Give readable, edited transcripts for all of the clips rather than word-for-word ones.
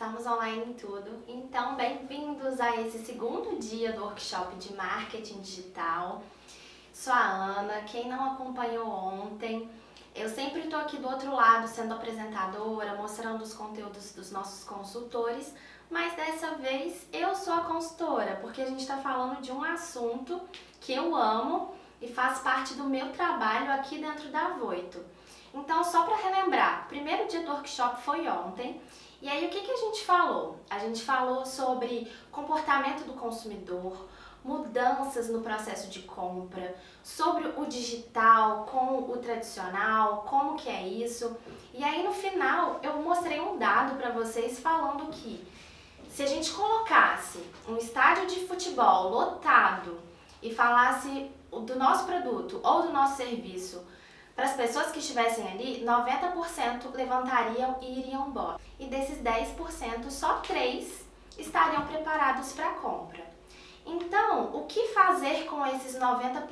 Estamos online em tudo, então bem-vindos a esse segundo dia do workshop de marketing digital. Sou a Ana, quem não acompanhou ontem, eu sempre estou aqui do outro lado sendo apresentadora, mostrando os conteúdos dos nossos consultores, mas dessa vez eu sou a consultora, porque a gente está falando de um assunto que eu amo e faz parte do meu trabalho aqui dentro da Voito. Então, só para relembrar, o primeiro dia do workshop foi ontem. E aí, o que a gente falou? A gente falou sobre comportamento do consumidor, mudanças no processo de compra, sobre o digital com o tradicional, como que é isso. E aí, no final, eu mostrei um dado para vocês falando que se a gente colocasse um estádio de futebol lotado e falasse do nosso produto ou do nosso serviço, para as pessoas que estivessem ali, 90% levantariam e iriam embora. E desses 10%, só 3 estariam preparados para a compra. Então, o que fazer com esses 90%?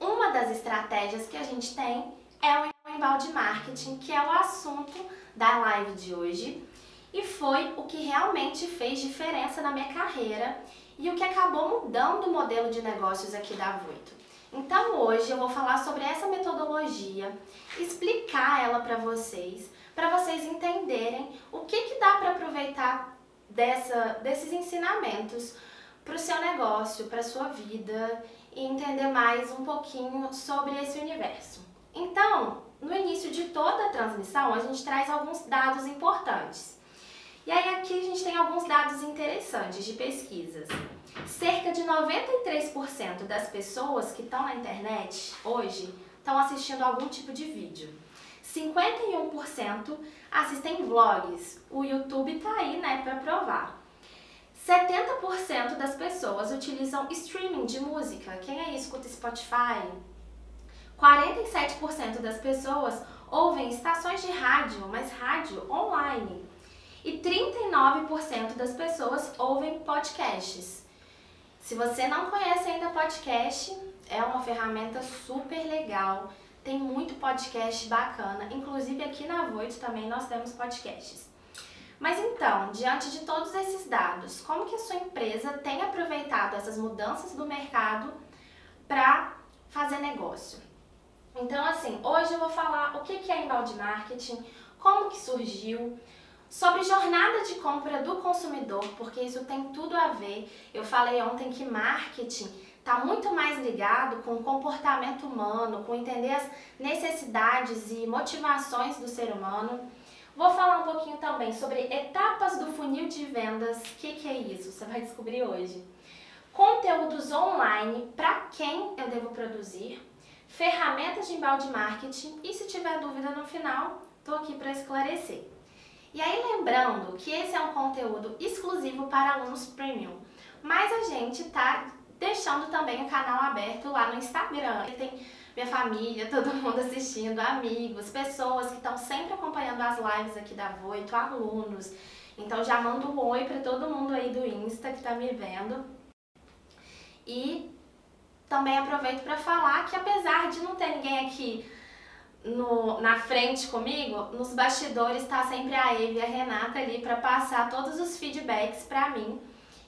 Uma das estratégias que a gente tem é o inbound marketing, que é o assunto da live de hoje. E foi o que realmente fez diferença na minha carreira e o que acabou mudando o modelo de negócios aqui da Voito. Então hoje eu vou falar sobre essa metodologia, explicar ela para vocês entenderem o que dá para aproveitar desses ensinamentos para o seu negócio, para a sua vida e entender mais um pouquinho sobre esse universo. Então, no início de toda a transmissão, a gente traz alguns dados importantes. E aí aqui a gente tem alguns dados interessantes de pesquisas. Cerca de 93% das pessoas que estão na internet hoje estão assistindo algum tipo de vídeo. 51% assistem vlogs. O YouTube tá aí, né, para provar. 70% das pessoas utilizam streaming de música. Quem aí escuta Spotify? 47% das pessoas ouvem estações de rádio, mas rádio online. E 39% das pessoas ouvem podcasts. Se você não conhece ainda podcast, é uma ferramenta super legal. Tem muito podcast bacana. Inclusive aqui na Voito também nós temos podcasts. Mas então, diante de todos esses dados, como que a sua empresa tem aproveitado essas mudanças do mercado para fazer negócio? Então assim, hoje eu vou falar o que é inbound marketing, como que surgiu, sobre jornada de compra do consumidor, porque isso tem tudo a ver. Eu falei ontem que marketing está muito mais ligado com o comportamento humano, com entender as necessidades e motivações do ser humano. Vou falar um pouquinho também sobre etapas do funil de vendas. O que é isso? Você vai descobrir hoje. Conteúdos online, para quem eu devo produzir, ferramentas de inbound marketing e se tiver dúvida no final, estou aqui para esclarecer. E aí lembrando que esse é um conteúdo exclusivo para alunos premium, mas a gente tá deixando também o canal aberto lá no Instagram. Tem minha família, todo mundo assistindo, amigos, pessoas que estão sempre acompanhando as lives aqui da Voito, alunos. Então já mando um oi para todo mundo aí do Insta que tá me vendo. E também aproveito para falar que apesar de não ter ninguém aqui na frente comigo, nos bastidores está sempre a Eve e a Renata ali para passar todos os feedbacks para mim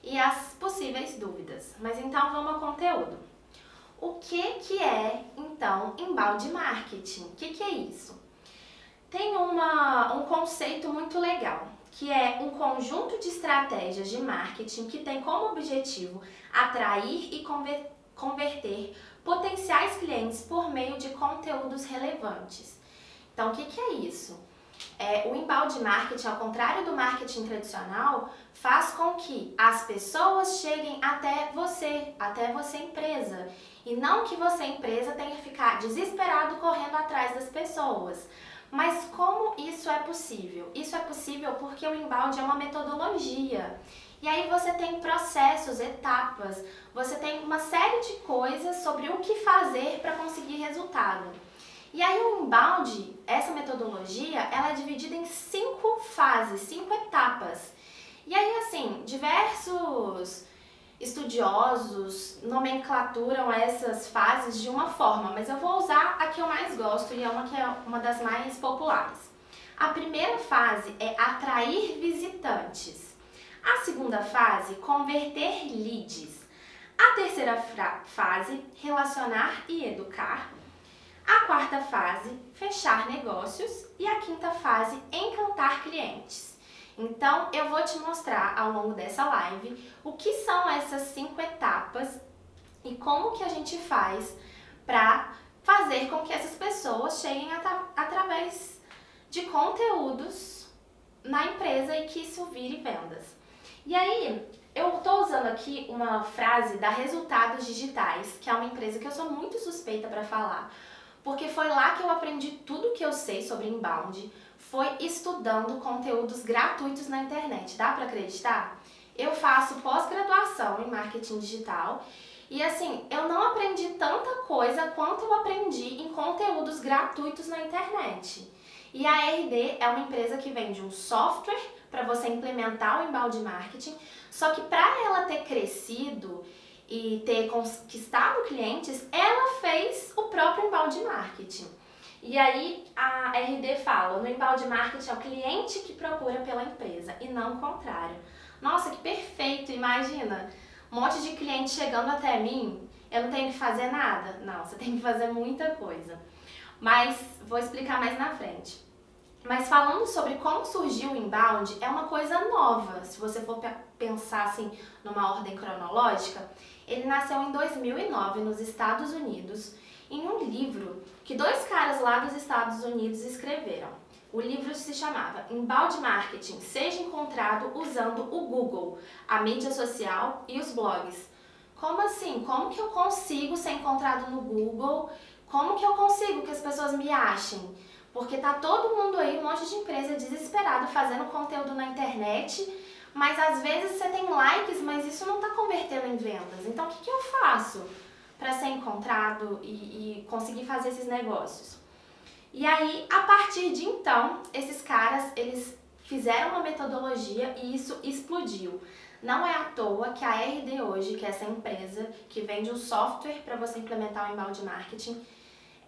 e as possíveis dúvidas. Mas então vamos ao conteúdo. O que é então inbound marketing? O que é isso? Tem um conceito muito legal, que é um conjunto de estratégias de marketing que tem como objetivo atrair e converter potenciais clientes por meio de conteúdos relevantes. Então, o que é isso? O inbound marketing, ao contrário do marketing tradicional, faz com que as pessoas cheguem até você empresa, e não que você empresa tenha que ficar desesperado correndo atrás das pessoas. Mas como isso é possível? Isso é possível porque o inbound é uma metodologia. E aí você tem processos, etapas, você tem uma série de coisas sobre o que fazer para conseguir resultado. E aí o inbound, essa metodologia, ela é dividida em 5 fases, 5 etapas. E aí assim, diversos estudiosos nomenclaturam essas fases de uma forma, mas eu vou usar a que eu mais gosto e é uma das mais populares. A primeira fase é atrair visitantes. A segunda fase, converter leads. A terceira fase, relacionar e educar. A quarta fase, fechar negócios. E a quinta fase, encantar clientes. Então, eu vou te mostrar ao longo dessa live o que são essas 5 etapas e como que a gente faz para fazer com que essas pessoas cheguem através de conteúdos na empresa e que isso vire vendas. E aí, eu estou usando aqui uma frase da Resultados Digitais, que é uma empresa que eu sou muito suspeita para falar, porque foi lá que eu aprendi tudo que eu sei sobre inbound, foi estudando conteúdos gratuitos na internet, dá para acreditar? Eu faço pós-graduação em marketing digital e assim, eu não aprendi tanta coisa quanto eu aprendi em conteúdos gratuitos na internet. E a RD é uma empresa que vende um software para você implementar o inbound marketing, só que para ela ter crescido e ter conquistado clientes, ela fez o próprio inbound marketing. E aí a RD fala, no inbound marketing é o cliente que procura pela empresa e não o contrário. Nossa, que perfeito, imagina, um monte de cliente chegando até mim, eu não tenho que fazer nada? Não, você tem que fazer muita coisa. Mas vou explicar mais na frente. Mas falando sobre como surgiu o inbound, é uma coisa nova. Se você for pensar assim numa ordem cronológica, ele nasceu em 2009 nos Estados Unidos, em um livro que dois caras lá dos Estados Unidos escreveram. O livro se chamava Inbound Marketing, seja encontrado usando o Google, a mídia social e os blogs. Como assim? Como que eu consigo ser encontrado no Google? Como que eu consigo que as pessoas me achem? Porque tá todo mundo aí, um monte de empresa desesperado fazendo conteúdo na internet, mas às vezes você tem likes, mas isso não tá convertendo em vendas. Então o que eu faço para ser encontrado e conseguir fazer esses negócios? E aí, a partir de então, esses caras, eles fizeram uma metodologia e isso explodiu. Não é à toa que a RD hoje, que é essa empresa que vende um software para você implementar o inbound marketing,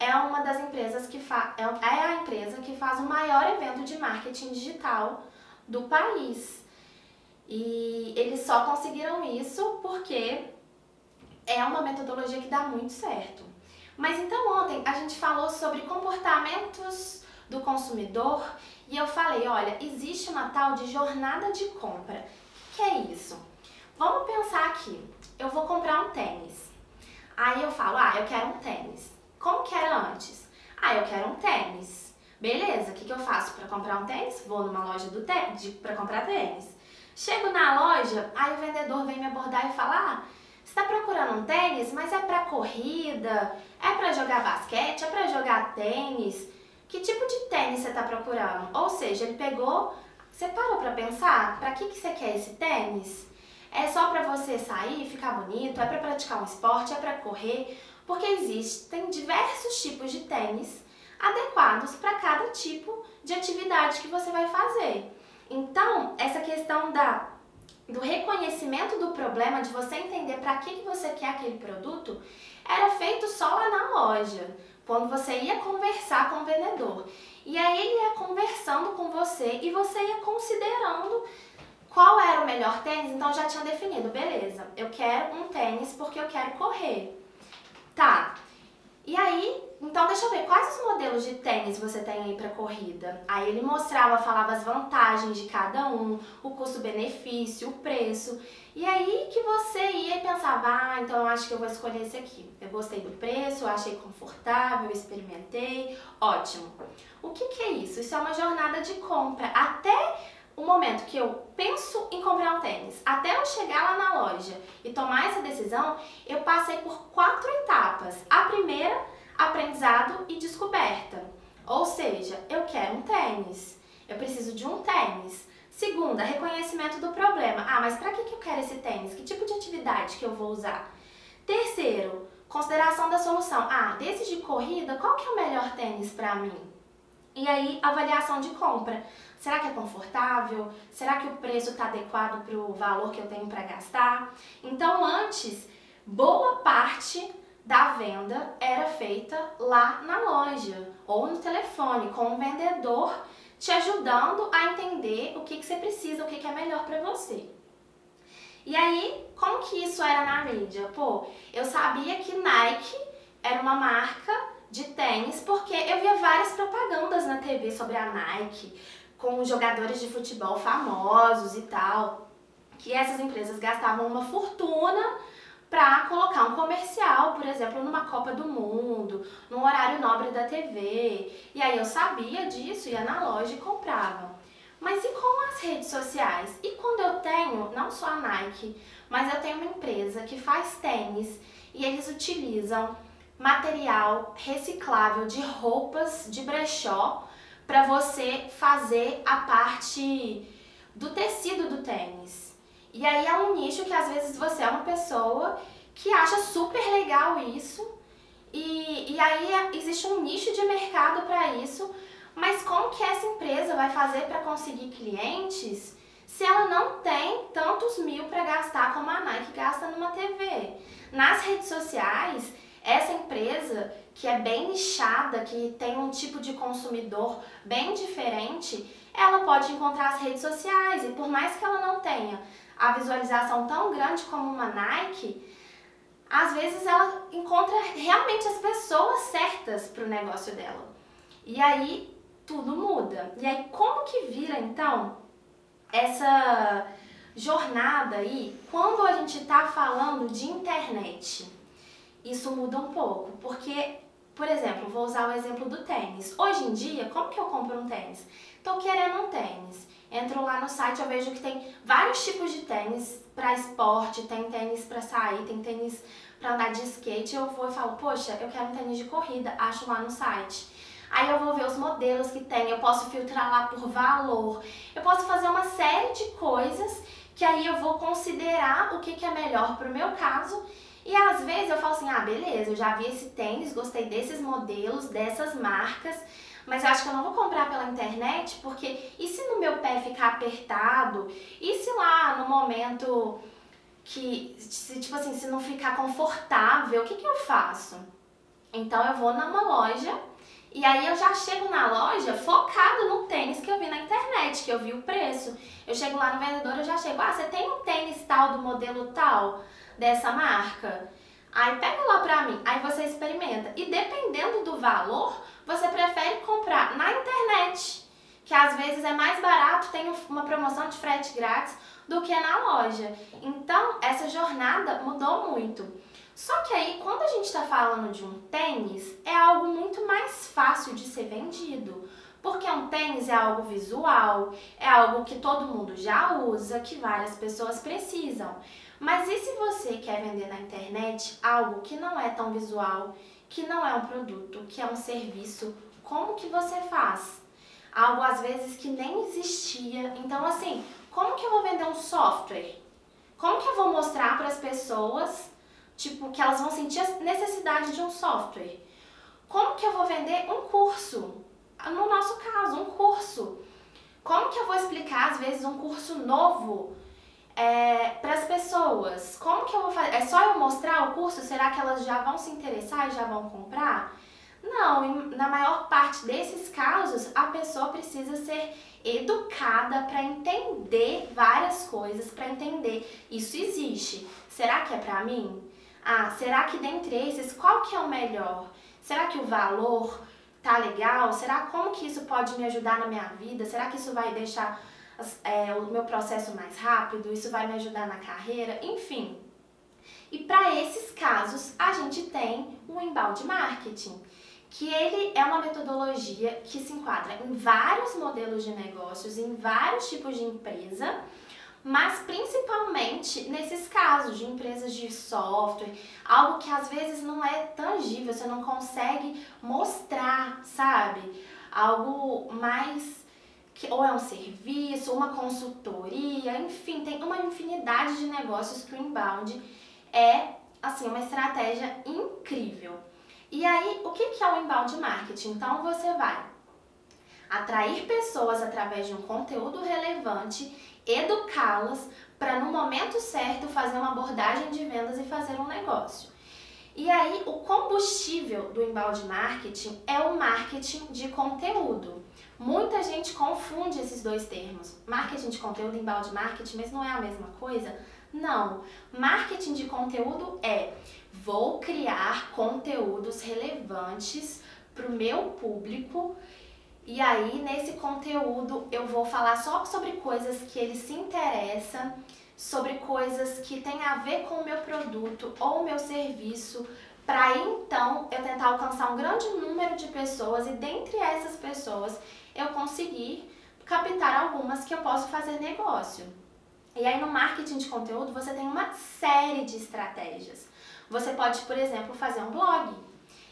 é uma das empresas que faz o maior evento de marketing digital do país. E eles só conseguiram isso porque é uma metodologia que dá muito certo. Mas então ontem a gente falou sobre comportamentos do consumidor e eu falei, olha, existe uma tal de jornada de compra. O que é isso? Vamos pensar aqui, eu vou comprar um tênis. Aí eu falo, ah, eu quero um tênis. Como que era antes? Ah, eu quero um tênis. Beleza, o que eu faço para comprar um tênis? Vou numa loja do tênis para comprar tênis. Chego na loja, aí o vendedor vem me abordar e fala, ah, você está procurando um tênis, mas é para corrida, é para jogar basquete, é para jogar tênis. Que tipo de tênis você está procurando? Ou seja, ele pegou, você parou para pensar, para que você quer esse tênis? É só para você sair, ficar bonito, é para praticar um esporte, é para correr? Porque existem diversos tipos de tênis adequados para cada tipo de atividade que você vai fazer. Então, essa questão do reconhecimento do problema, de você entender para que você quer aquele produto, era feito só lá na loja, quando você ia conversar com o vendedor. E aí ele ia conversando com você e você ia considerando qual era o melhor tênis, então já tinha definido, beleza, eu quero um tênis porque eu quero correr. Tá, e aí, então deixa eu ver, quais os modelos de tênis você tem aí para corrida? Aí ele mostrava, falava as vantagens de cada um, o custo-benefício, o preço. E aí que você ia e pensava, ah, então eu acho que eu vou escolher esse aqui. Eu gostei do preço, eu achei confortável, eu experimentei, ótimo. O que é isso? Isso é uma jornada de compra, até o momento que eu penso em comprar um tênis, até eu chegar lá na loja e tomar essa decisão, eu passei por 4 etapas. A primeira, aprendizado e descoberta. Ou seja, eu quero um tênis, eu preciso de um tênis. Segunda, reconhecimento do problema. Ah, mas para que eu quero esse tênis? Que tipo de atividade que eu vou usar? Terceiro, consideração da solução. Ah, desses de corrida, qual que é o melhor tênis para mim? E aí, avaliação de compra. Será que é confortável? Será que o preço está adequado para o valor que eu tenho para gastar? Então, antes, boa parte da venda era feita lá na loja ou no telefone, com o vendedor te ajudando a entender o que você precisa, o que é melhor pra você. E aí, como que isso era na mídia? Pô, eu sabia que Nike era uma marca de tênis porque eu via várias propagandas na TV sobre a Nike, com jogadores de futebol famosos e tal, que essas empresas gastavam uma fortuna para colocar um comercial, por exemplo, numa Copa do Mundo, num horário nobre da TV. E aí eu sabia disso, ia na loja e comprava. Mas e com as redes sociais? E quando eu tenho, não só a Nike, mas eu tenho uma empresa que faz tênis e eles utilizam material reciclável de roupas de brechó para você fazer a parte do tecido do tênis. E aí é um nicho que às vezes você é uma pessoa que acha super legal isso e aí existe um nicho de mercado para isso, mas como que essa empresa vai fazer para conseguir clientes se ela não tem tantos mil para gastar como a Nike gasta numa TV? Nas redes sociais, essa empresa que é bem nichada, que tem um tipo de consumidor bem diferente, ela pode encontrar as redes sociais e por mais que ela não tenha a visualização tão grande como uma Nike, às vezes ela encontra realmente as pessoas certas para o negócio dela. E aí tudo muda. E aí como que vira então essa jornada aí quando a gente está falando de internet? Isso muda um pouco, porque, por exemplo, vou usar o exemplo do tênis. Hoje em dia, como que eu compro um tênis? Tô querendo um tênis. Entro lá no site, eu vejo que tem vários tipos de tênis para esporte, tem tênis para sair, tem tênis para andar de skate. Eu vou e falo, poxa, eu quero um tênis de corrida, acho lá no site. Aí eu vou ver os modelos que tem, eu posso filtrar lá por valor, eu posso fazer uma série de coisas que aí eu vou considerar o que é melhor pro meu caso. E às vezes eu falo assim, ah, beleza, eu já vi esse tênis, gostei desses modelos, dessas marcas, mas eu acho que eu não vou comprar pela internet, porque e se no meu pé ficar apertado? E se lá no momento que, tipo assim, se não ficar confortável, o que eu faço? Então eu vou numa loja e aí eu já chego na loja focado no tênis que eu vi na internet, que eu vi o preço. Eu chego lá no vendedor, eu já chego, ah, você tem um tênis tal, do modelo tal, dessa marca? Aí pega lá pra mim, aí você experimenta. E dependendo do valor, você prefere comprar na internet, que às vezes é mais barato, tem uma promoção de frete grátis, do que na loja. Então, essa jornada mudou muito. Só que aí, quando a gente tá falando de um tênis, é algo muito mais fácil de ser vendido. Porque um tênis é algo visual, é algo que todo mundo já usa, que várias pessoas precisam. Mas e se você quer vender na internet algo que não é tão visual, que não é um produto, que é um serviço, como que você faz? Algo às vezes que nem existia. Então assim, como que eu vou vender um software? Como que eu vou mostrar para as pessoas, tipo, que elas vão sentir a necessidade de um software? Como que eu vou vender um curso? No nosso caso, um curso. Como que eu vou explicar às vezes um curso novo? Para as pessoas, como que eu vou fazer? É só eu mostrar o curso? Será que elas já vão se interessar e já vão comprar? Não, na maior parte desses casos, a pessoa precisa ser educada para entender várias coisas, para entender isso existe. Será que é para mim? Ah, será que dentre esses, qual que é o melhor? Será que o valor tá legal? Será como que isso pode me ajudar na minha vida? Será que isso vai deixar o meu processo mais rápido, isso vai me ajudar na carreira, enfim. E para esses casos, a gente tem o inbound marketing, que ele é uma metodologia que se enquadra em vários modelos de negócios, em vários tipos de empresa, mas principalmente nesses casos de empresas de software, algo que às vezes não é tangível, você não consegue mostrar, sabe? Algo mais... que ou é um serviço, uma consultoria, enfim, tem uma infinidade de negócios que o inbound é, assim, uma estratégia incrível. E aí, o que é o inbound marketing? Então, você vai atrair pessoas através de um conteúdo relevante, educá-las para, no momento certo, fazer uma abordagem de vendas e fazer um negócio. E aí, o combustível do inbound marketing é o marketing de conteúdo. Muita gente confunde esses dois termos, marketing de conteúdo e inbound marketing, mas não é a mesma coisa? Não. Marketing de conteúdo é, vou criar conteúdos relevantes para o meu público e aí nesse conteúdo eu vou falar só sobre coisas que ele se interessa, sobre coisas que tem a ver com o meu produto ou o meu serviço, para então eu tentar alcançar um grande número de pessoas e dentre essas pessoas eu conseguir captar algumas que eu posso fazer negócio. E aí no marketing de conteúdo você tem uma série de estratégias. Você pode, por exemplo, fazer um blog.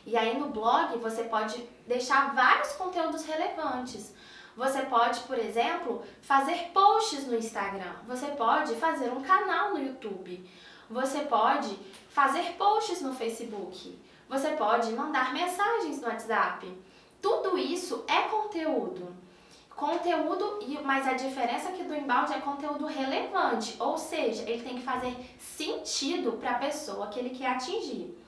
E aí no blog você pode deixar vários conteúdos relevantes. Você pode, por exemplo, fazer posts no Instagram. Você pode fazer um canal no YouTube. Você pode fazer posts no Facebook. Você pode mandar mensagens no WhatsApp. Tudo isso é conteúdo. Conteúdo, mas a diferença aqui do inbound é conteúdo relevante, ou seja, ele tem que fazer sentido para a pessoa que ele quer atingir.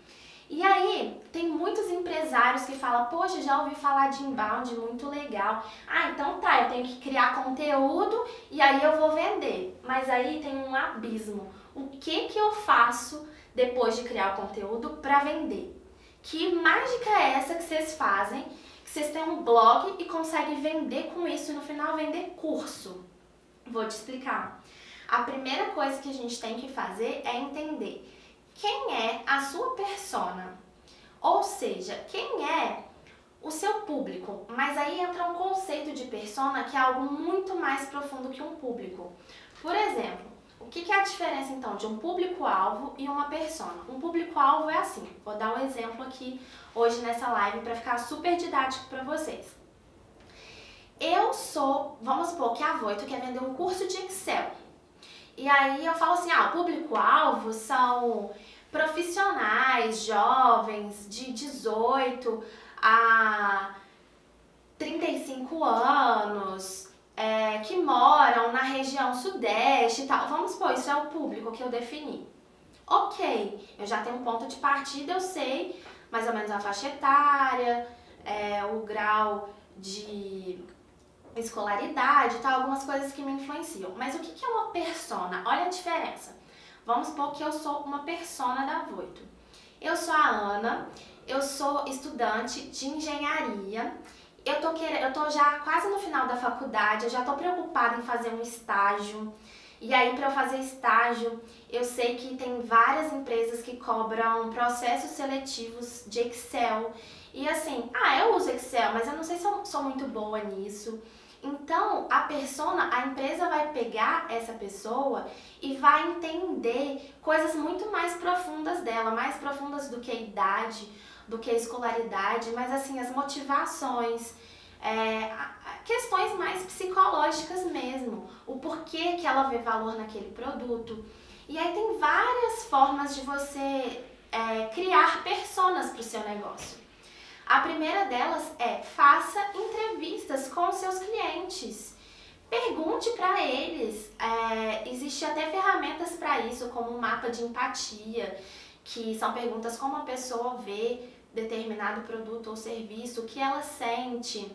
E aí, tem muitos empresários que falam, poxa, já ouvi falar de inbound, muito legal. Ah, então tá, eu tenho que criar conteúdo e aí eu vou vender. Mas aí tem um abismo. O que que eu faço depois de criar o conteúdo para vender? Que mágica é essa que vocês fazem? Que vocês têm um blog e conseguem vender com isso e no final vender curso? Vou te explicar. A primeira coisa que a gente tem que fazer é entender quem é a sua persona, ou seja, quem é o seu público. Mas aí entra um conceito de persona que é algo muito mais profundo que um público. Por exemplo, o que é a diferença então de um público-alvo e uma persona? Um público-alvo é assim, vou dar um exemplo aqui hoje nessa live para ficar super didático para vocês. Eu sou, vamos supor que a Voito quer vender um curso de Excel. E aí eu falo assim, ah, o público-alvo são profissionais, jovens de 18 a 35 anos, que moram na região sudeste e tal. Vamos supor, isso é o público que eu defini. Ok, eu já tenho um ponto de partida, eu sei mais ou menos a faixa etária, o grau de escolaridade e tal, algumas coisas que me influenciam. Mas o que é uma persona? Olha a diferença. Vamos supor que eu sou uma persona da Voito. Eu sou a Ana, eu sou estudante de engenharia, eu tô já quase no final da faculdade, eu já tô preocupada em fazer um estágio. E aí, para eu fazer estágio, eu sei que tem várias empresas que cobram processos seletivos de Excel. E assim, ah, eu uso Excel, mas eu não sei se eu sou muito boa nisso. Então, a persona, a empresa vai pegar essa pessoa e vai entender coisas muito mais profundas dela, mais profundas do que a idade, do que a escolaridade, mas assim, as motivações, questões mais psicológicas mesmo, o porquê que ela vê valor naquele produto. E aí tem várias formas de você criar personas para o seu negócio. A primeira delas é, faça entrevistas com seus clientes. Pergunte para eles, existe até ferramentas para isso, como um mapa de empatia, que são perguntas como a pessoa vê determinado produto ou serviço, o que ela sente,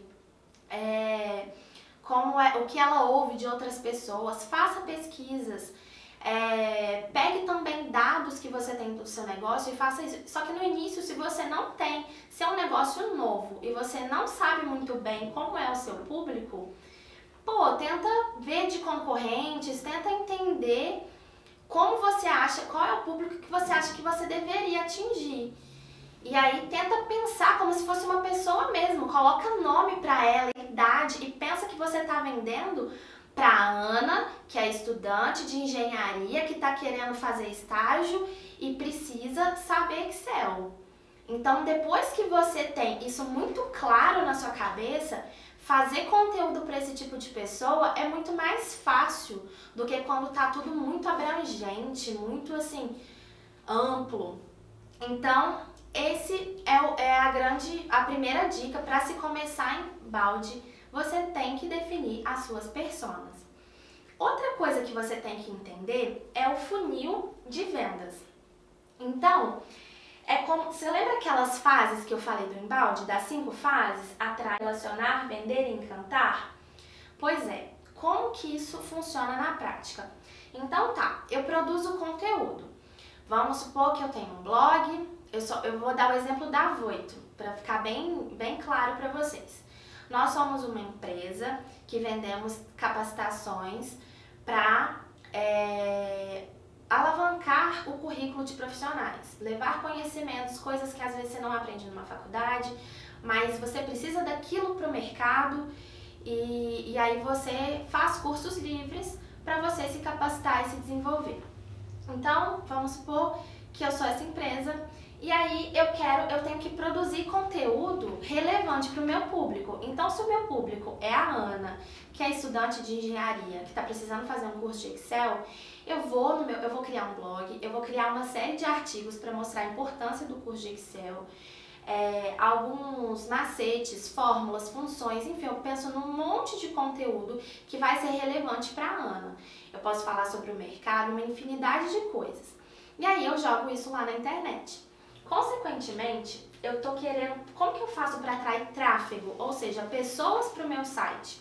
o que ela ouve de outras pessoas. Faça pesquisas. Pegue também dados que você tem do seu negócio e faça isso. Só que no início, se você não tem, se é um negócio novo e você não sabe muito bem como é o seu público, pô, tenta ver de concorrentes, tenta entender como você acha, qual é o público que você acha que você deveria atingir. E aí tenta pensar como se fosse uma pessoa mesmo, coloca nome pra ela, idade, e pensa que você tá vendendo para Ana, que é estudante de engenharia, que está querendo fazer estágio e precisa saber Excel. Então, depois que você tem isso muito claro na sua cabeça, fazer conteúdo para esse tipo de pessoa é muito mais fácil do que quando tá tudo muito abrangente, muito assim, amplo. Então, esse é a primeira dica para se começar em balde. Você tem que definir as suas personas. Outra coisa que você tem que entender é o funil de vendas. Então, É como, você lembra aquelas fases que eu falei do embalde, das 5 fases? Atrair, relacionar, vender, encantar? Pois é, como que isso funciona na prática? Então tá, eu produzo conteúdo. Vamos supor que eu tenho um blog, eu vou dar o exemplo da Voito, para ficar bem claro para vocês. Nós somos uma empresa que vendemos capacitações para alavancar o currículo de profissionais, levar conhecimentos, coisas que às vezes você não aprende numa faculdade, mas você precisa daquilo para o mercado e aí você faz cursos livres para você se capacitar e se desenvolver. Então, vamos supor que eu sou essa empresa e aí eu tenho que produzir conteúdo relevante para o meu público. Então, se o meu público é a Ana, que é estudante de engenharia, que está precisando fazer um curso de Excel, eu vou criar um blog, eu vou criar uma série de artigos para mostrar a importância do curso de Excel, alguns macetes, fórmulas, funções, enfim, eu penso num monte de conteúdo que vai ser relevante para a Ana. Eu posso falar sobre o mercado, uma infinidade de coisas. E aí eu jogo isso lá na internet. Consequentemente, eu tô querendo... Como que eu faço para atrair tráfego? Ou seja, pessoas para o meu site.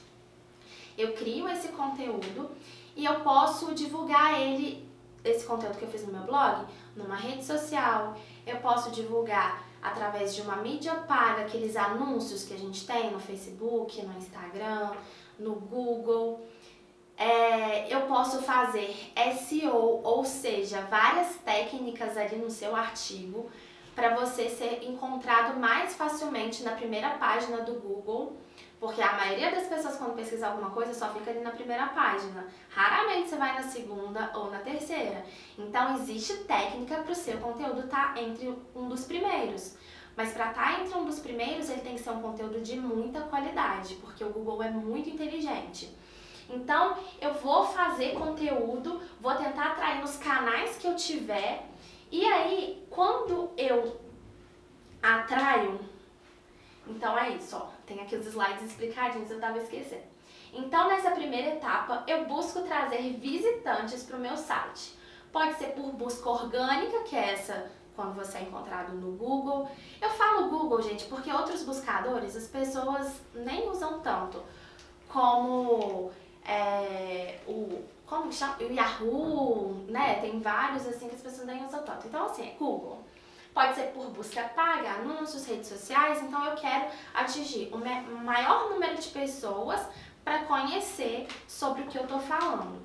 Eu crio esse conteúdo e eu posso divulgar ele, esse conteúdo que eu fiz no meu blog, numa rede social, eu posso divulgar através de uma mídia paga, aqueles anúncios que a gente tem no Facebook, no Instagram, no Google. Eu posso fazer SEO, ou seja, várias técnicas ali no seu artigo para você ser encontrado mais facilmente na primeira página do Google, porque a maioria das pessoas quando pesquisa alguma coisa só fica ali na primeira página, raramente você vai na segunda ou na terceira. Então existe técnica para o seu conteúdo estar entre um dos primeiros, mas para estar entre um dos primeiros ele tem que ser um conteúdo de muita qualidade, porque o Google é muito inteligente. Então eu vou fazer conteúdo, vou tentar atrair nos canais que eu tiver, e aí quando eu atraio, então é isso, ó, tem aqui os slides explicadinhos, eu tava esquecendo. Então nessa primeira etapa eu busco trazer visitantes para o meu site. Pode ser por busca orgânica, que é essa quando você é encontrado no Google. Eu falo Google, gente, porque outros buscadores as pessoas nem usam tanto, como o Yahoo, né? Tem vários assim que as pessoas nem usam tanto. Então assim, é Google. Pode ser por busca paga, anúncios, redes sociais. Então eu quero atingir o maior número de pessoas para conhecer sobre o que eu tô falando.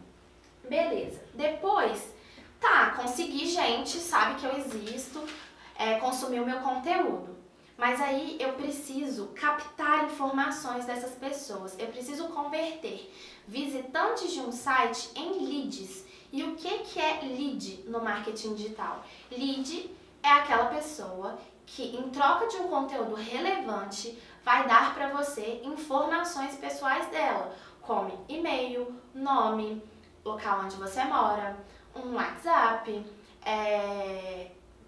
Beleza. Depois, tá, consegui gente, sabe que eu existo, consumir o meu conteúdo. Mas aí eu preciso captar informações dessas pessoas, eu preciso converter visitantes de um site em leads. E o que é lead no marketing digital? Lead é aquela pessoa que, em troca de um conteúdo relevante, vai dar para você informações pessoais dela, como e-mail, nome, local onde você mora, um WhatsApp,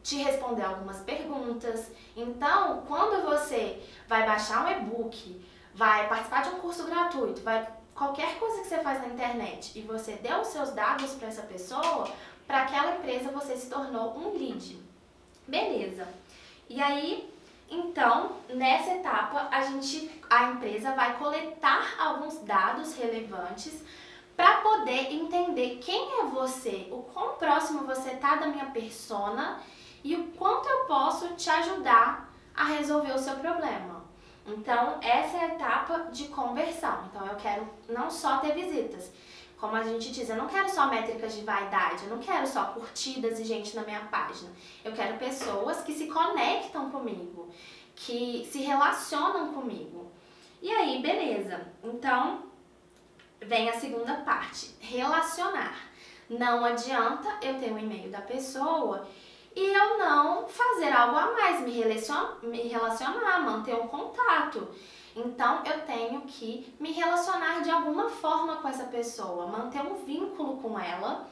te responder algumas perguntas. Então, quando você vai baixar um e-book, vai participar de um curso gratuito, vai qualquer coisa que você faz na internet e você deu os seus dados para essa pessoa, para aquela empresa você se tornou um lead. Beleza. E aí, então, nessa etapa a empresa vai coletar alguns dados relevantes para poder entender quem é você, o quão próximo você tá da minha persona e o quanto eu posso te ajudar a resolver o seu problema. Então, essa é a etapa de conversão. Então, eu quero não só ter visitas, como a gente diz, eu não quero só métricas de vaidade, eu não quero só curtidas e gente na minha página. Eu quero pessoas que se conectam comigo, que se relacionam comigo. E aí, beleza. Então, vem a segunda parte, relacionar. Não adianta eu ter um e-mail da pessoa e eu não fazer algo a mais, me relacionar, manter um contato. Então eu tenho que me relacionar de alguma forma com essa pessoa, manter um vínculo com ela,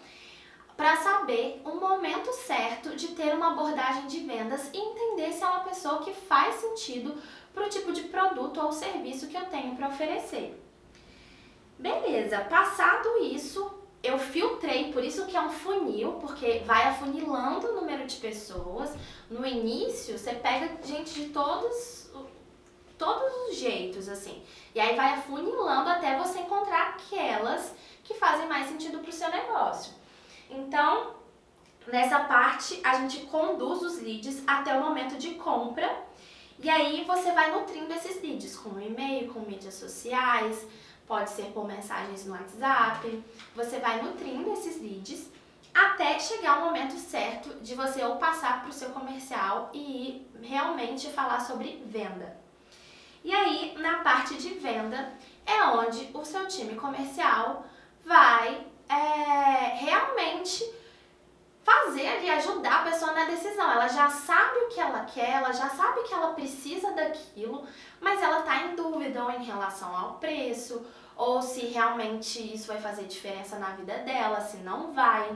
para saber o momento certo de ter uma abordagem de vendas e entender se é uma pessoa que faz sentido para o tipo de produto ou serviço que eu tenho para oferecer. Beleza, passado isso, eu eu filtrei, por isso que é um funil, porque vai afunilando o número de pessoas. No início, você pega gente de todos os jeitos, assim. E aí vai afunilando até você encontrar aquelas que fazem mais sentido para o seu negócio. Então, nessa parte, a gente conduz os leads até o momento de compra. E aí você vai nutrindo esses leads com e-mail, com mídias sociais, pode ser por mensagens no WhatsApp. Você vai nutrindo esses leads até chegar o momento certo de você ou passar para o seu comercial e realmente falar sobre venda. E aí, na parte de venda, é onde o seu time comercial vai realmente fazer ali, ajudar a pessoa na decisão. Ela já sabe o que ela quer, ela já sabe que ela precisa daquilo, mas ela está em dúvida ou em relação ao preço, ou se realmente isso vai fazer diferença na vida dela, se não vai.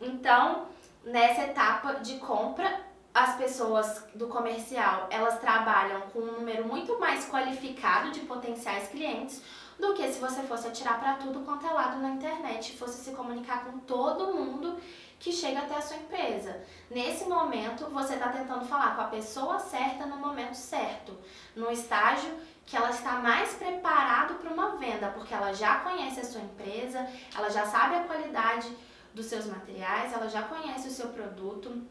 Então, nessa etapa de compra, as pessoas do comercial, elas trabalham com um número muito mais qualificado de potenciais clientes do que se você fosse atirar para tudo quanto é lado na internet e fosse se comunicar com todo mundo que chega até a sua empresa. Nesse momento, você está tentando falar com a pessoa certa no momento certo, no estágio que ela está mais preparada para uma venda, porque ela já conhece a sua empresa, ela já sabe a qualidade dos seus materiais, ela já conhece o seu produto,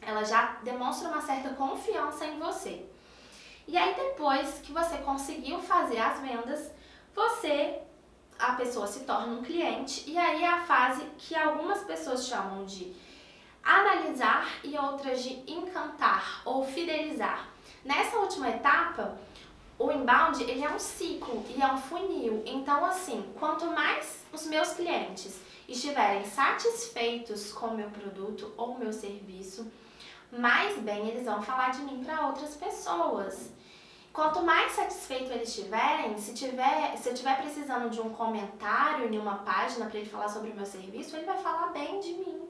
ela já demonstra uma certa confiança em você. E aí, depois que você conseguiu fazer as vendas, a pessoa se torna um cliente, e aí é a fase que algumas pessoas chamam de analisar e outras de encantar ou fidelizar. Nessa última etapa, o inbound, ele é um ciclo e é um funil. Então, assim, quanto mais os meus clientes estiverem satisfeitos com o meu produto ou o meu serviço, mais bem eles vão falar de mim para outras pessoas. Quanto mais satisfeito eles estiverem, se eu estiver precisando de um comentário em uma página para ele falar sobre o meu serviço, ele vai falar bem de mim.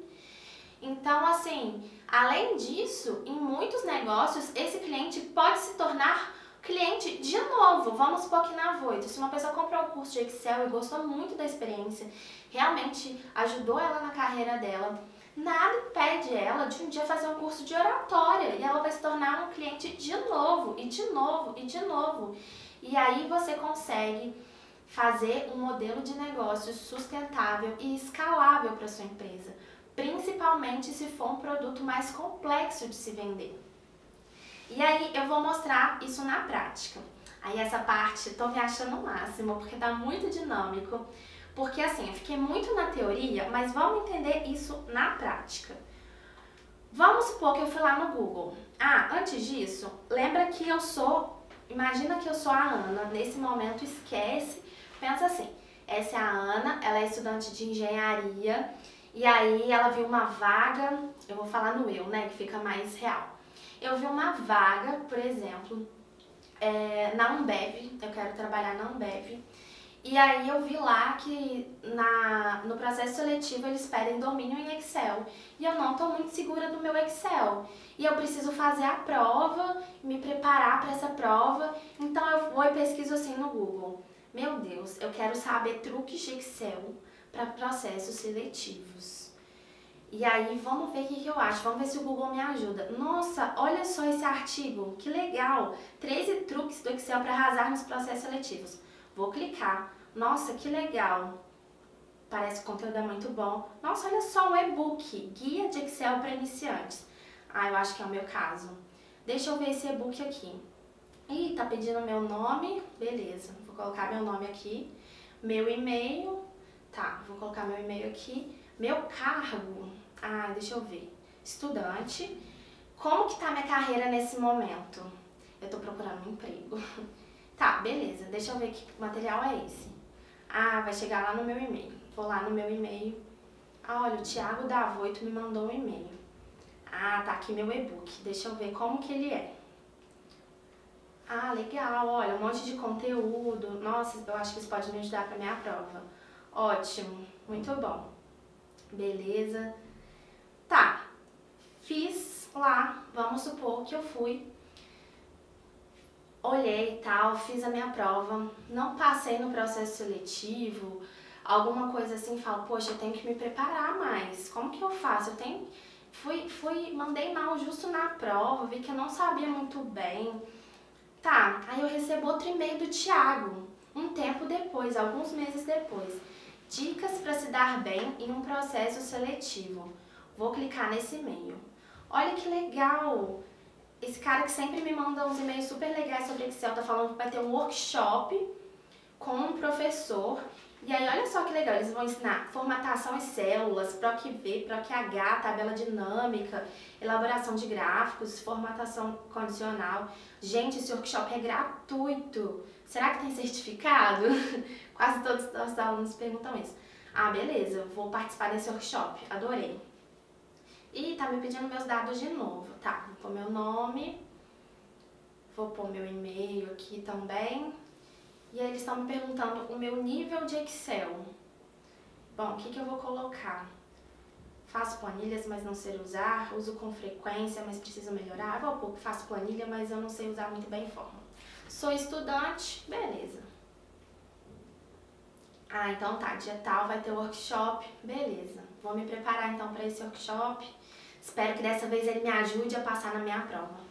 Então, assim, além disso, em muitos negócios, esse cliente pode se tornar cliente de novo. Vamos supor que na Voito, se uma pessoa comprou um curso de Excel e gostou muito da experiência, realmente ajudou ela na carreira dela, nada impede ela de um dia fazer um curso de oratória e ela vai se tornar um cliente de novo, e de novo, e de novo. E aí você consegue fazer um modelo de negócio sustentável e escalável para sua empresa, principalmente se for um produto mais complexo de se vender. E aí eu vou mostrar isso na prática. Aí essa parte eu tô me achando o máximo, porque tá muito dinâmico. Porque assim, eu fiquei muito na teoria, mas vamos entender isso na prática. Vamos supor que eu fui lá no Google. Ah, antes disso, lembra que eu sou... Imagina que eu sou a Ana. Nesse momento, esquece. Pensa assim, essa é a Ana, ela é estudante de engenharia. E aí ela viu uma vaga, eu vou falar no eu, né, que fica mais real. Eu vi uma vaga, por exemplo, na Ambev. Eu quero trabalhar na Ambev. E aí eu vi lá que no processo seletivo eles pedem domínio em Excel. E eu não estou muito segura do meu Excel. E eu preciso fazer a prova, me preparar para essa prova. Então eu vou e pesquiso assim no Google. Meu Deus, eu quero saber truques de Excel para processos seletivos. E aí vamos ver o que eu acho, vamos ver se o Google me ajuda. Nossa, olha só esse artigo, que legal! 13 truques do Excel para arrasar nos processos seletivos. Vou clicar. Nossa, que legal. Parece que o conteúdo é muito bom. Nossa, olha só, um e-book. Guia de Excel para iniciantes. Ah, eu acho que é o meu caso. Deixa eu ver esse e-book aqui. Ih, tá pedindo meu nome. Beleza, vou colocar meu nome aqui. Meu e-mail. Tá, vou colocar meu e-mail aqui. Meu cargo. Ah, deixa eu ver. Estudante. Como que tá minha carreira nesse momento? Eu tô procurando um emprego. Tá, beleza, deixa eu ver que material é esse. Ah, vai chegar lá no meu e-mail. Vou lá no meu e-mail. Ah, olha, o Thiago da Voito me mandou um e-mail. Ah, tá aqui meu e-book. Deixa eu ver como que ele é. Ah, legal, olha, um monte de conteúdo. Nossa, eu acho que isso pode me ajudar para minha prova. Ótimo, muito bom. Beleza. Tá, fiz lá, vamos supor que eu fui. Olhei e tal, fiz a minha prova, não passei no processo seletivo, alguma coisa assim, falo, poxa, eu tenho que me preparar mais, como que eu faço? Eu tenho... mandei mal justo na prova, vi que eu não sabia muito bem. Tá, aí eu recebo outro e-mail do Thiago, um tempo depois, alguns meses depois. Dicas para se dar bem em um processo seletivo. Vou clicar nesse e-mail. Olha que legal! Esse cara que sempre me manda uns e-mails super legais sobre Excel, tá falando que vai ter um workshop com um professor. E aí, olha só que legal, eles vão ensinar formatação em células, PROC-V, PROC-H, tabela dinâmica, elaboração de gráficos, formatação condicional. Gente, esse workshop é gratuito. Será que tem certificado? Quase todos os nossos alunos perguntam isso. Ah, beleza, vou participar desse workshop, adorei. E tá me pedindo meus dados de novo, tá? Vou pôr meu nome, vou pôr meu e-mail aqui também. E aí eles estão me perguntando o meu nível de Excel. Bom, o que que eu vou colocar? Faço planilhas, mas não sei usar. Uso com frequência, mas preciso melhorar. Vou pouco, faço planilha, mas eu não sei usar muito bem fórmula. Sou estudante, beleza. Ah, então tá, dia tal vai ter workshop, beleza. Vou me preparar então para esse workshop. Espero que dessa vez ele me ajude a passar na minha prova.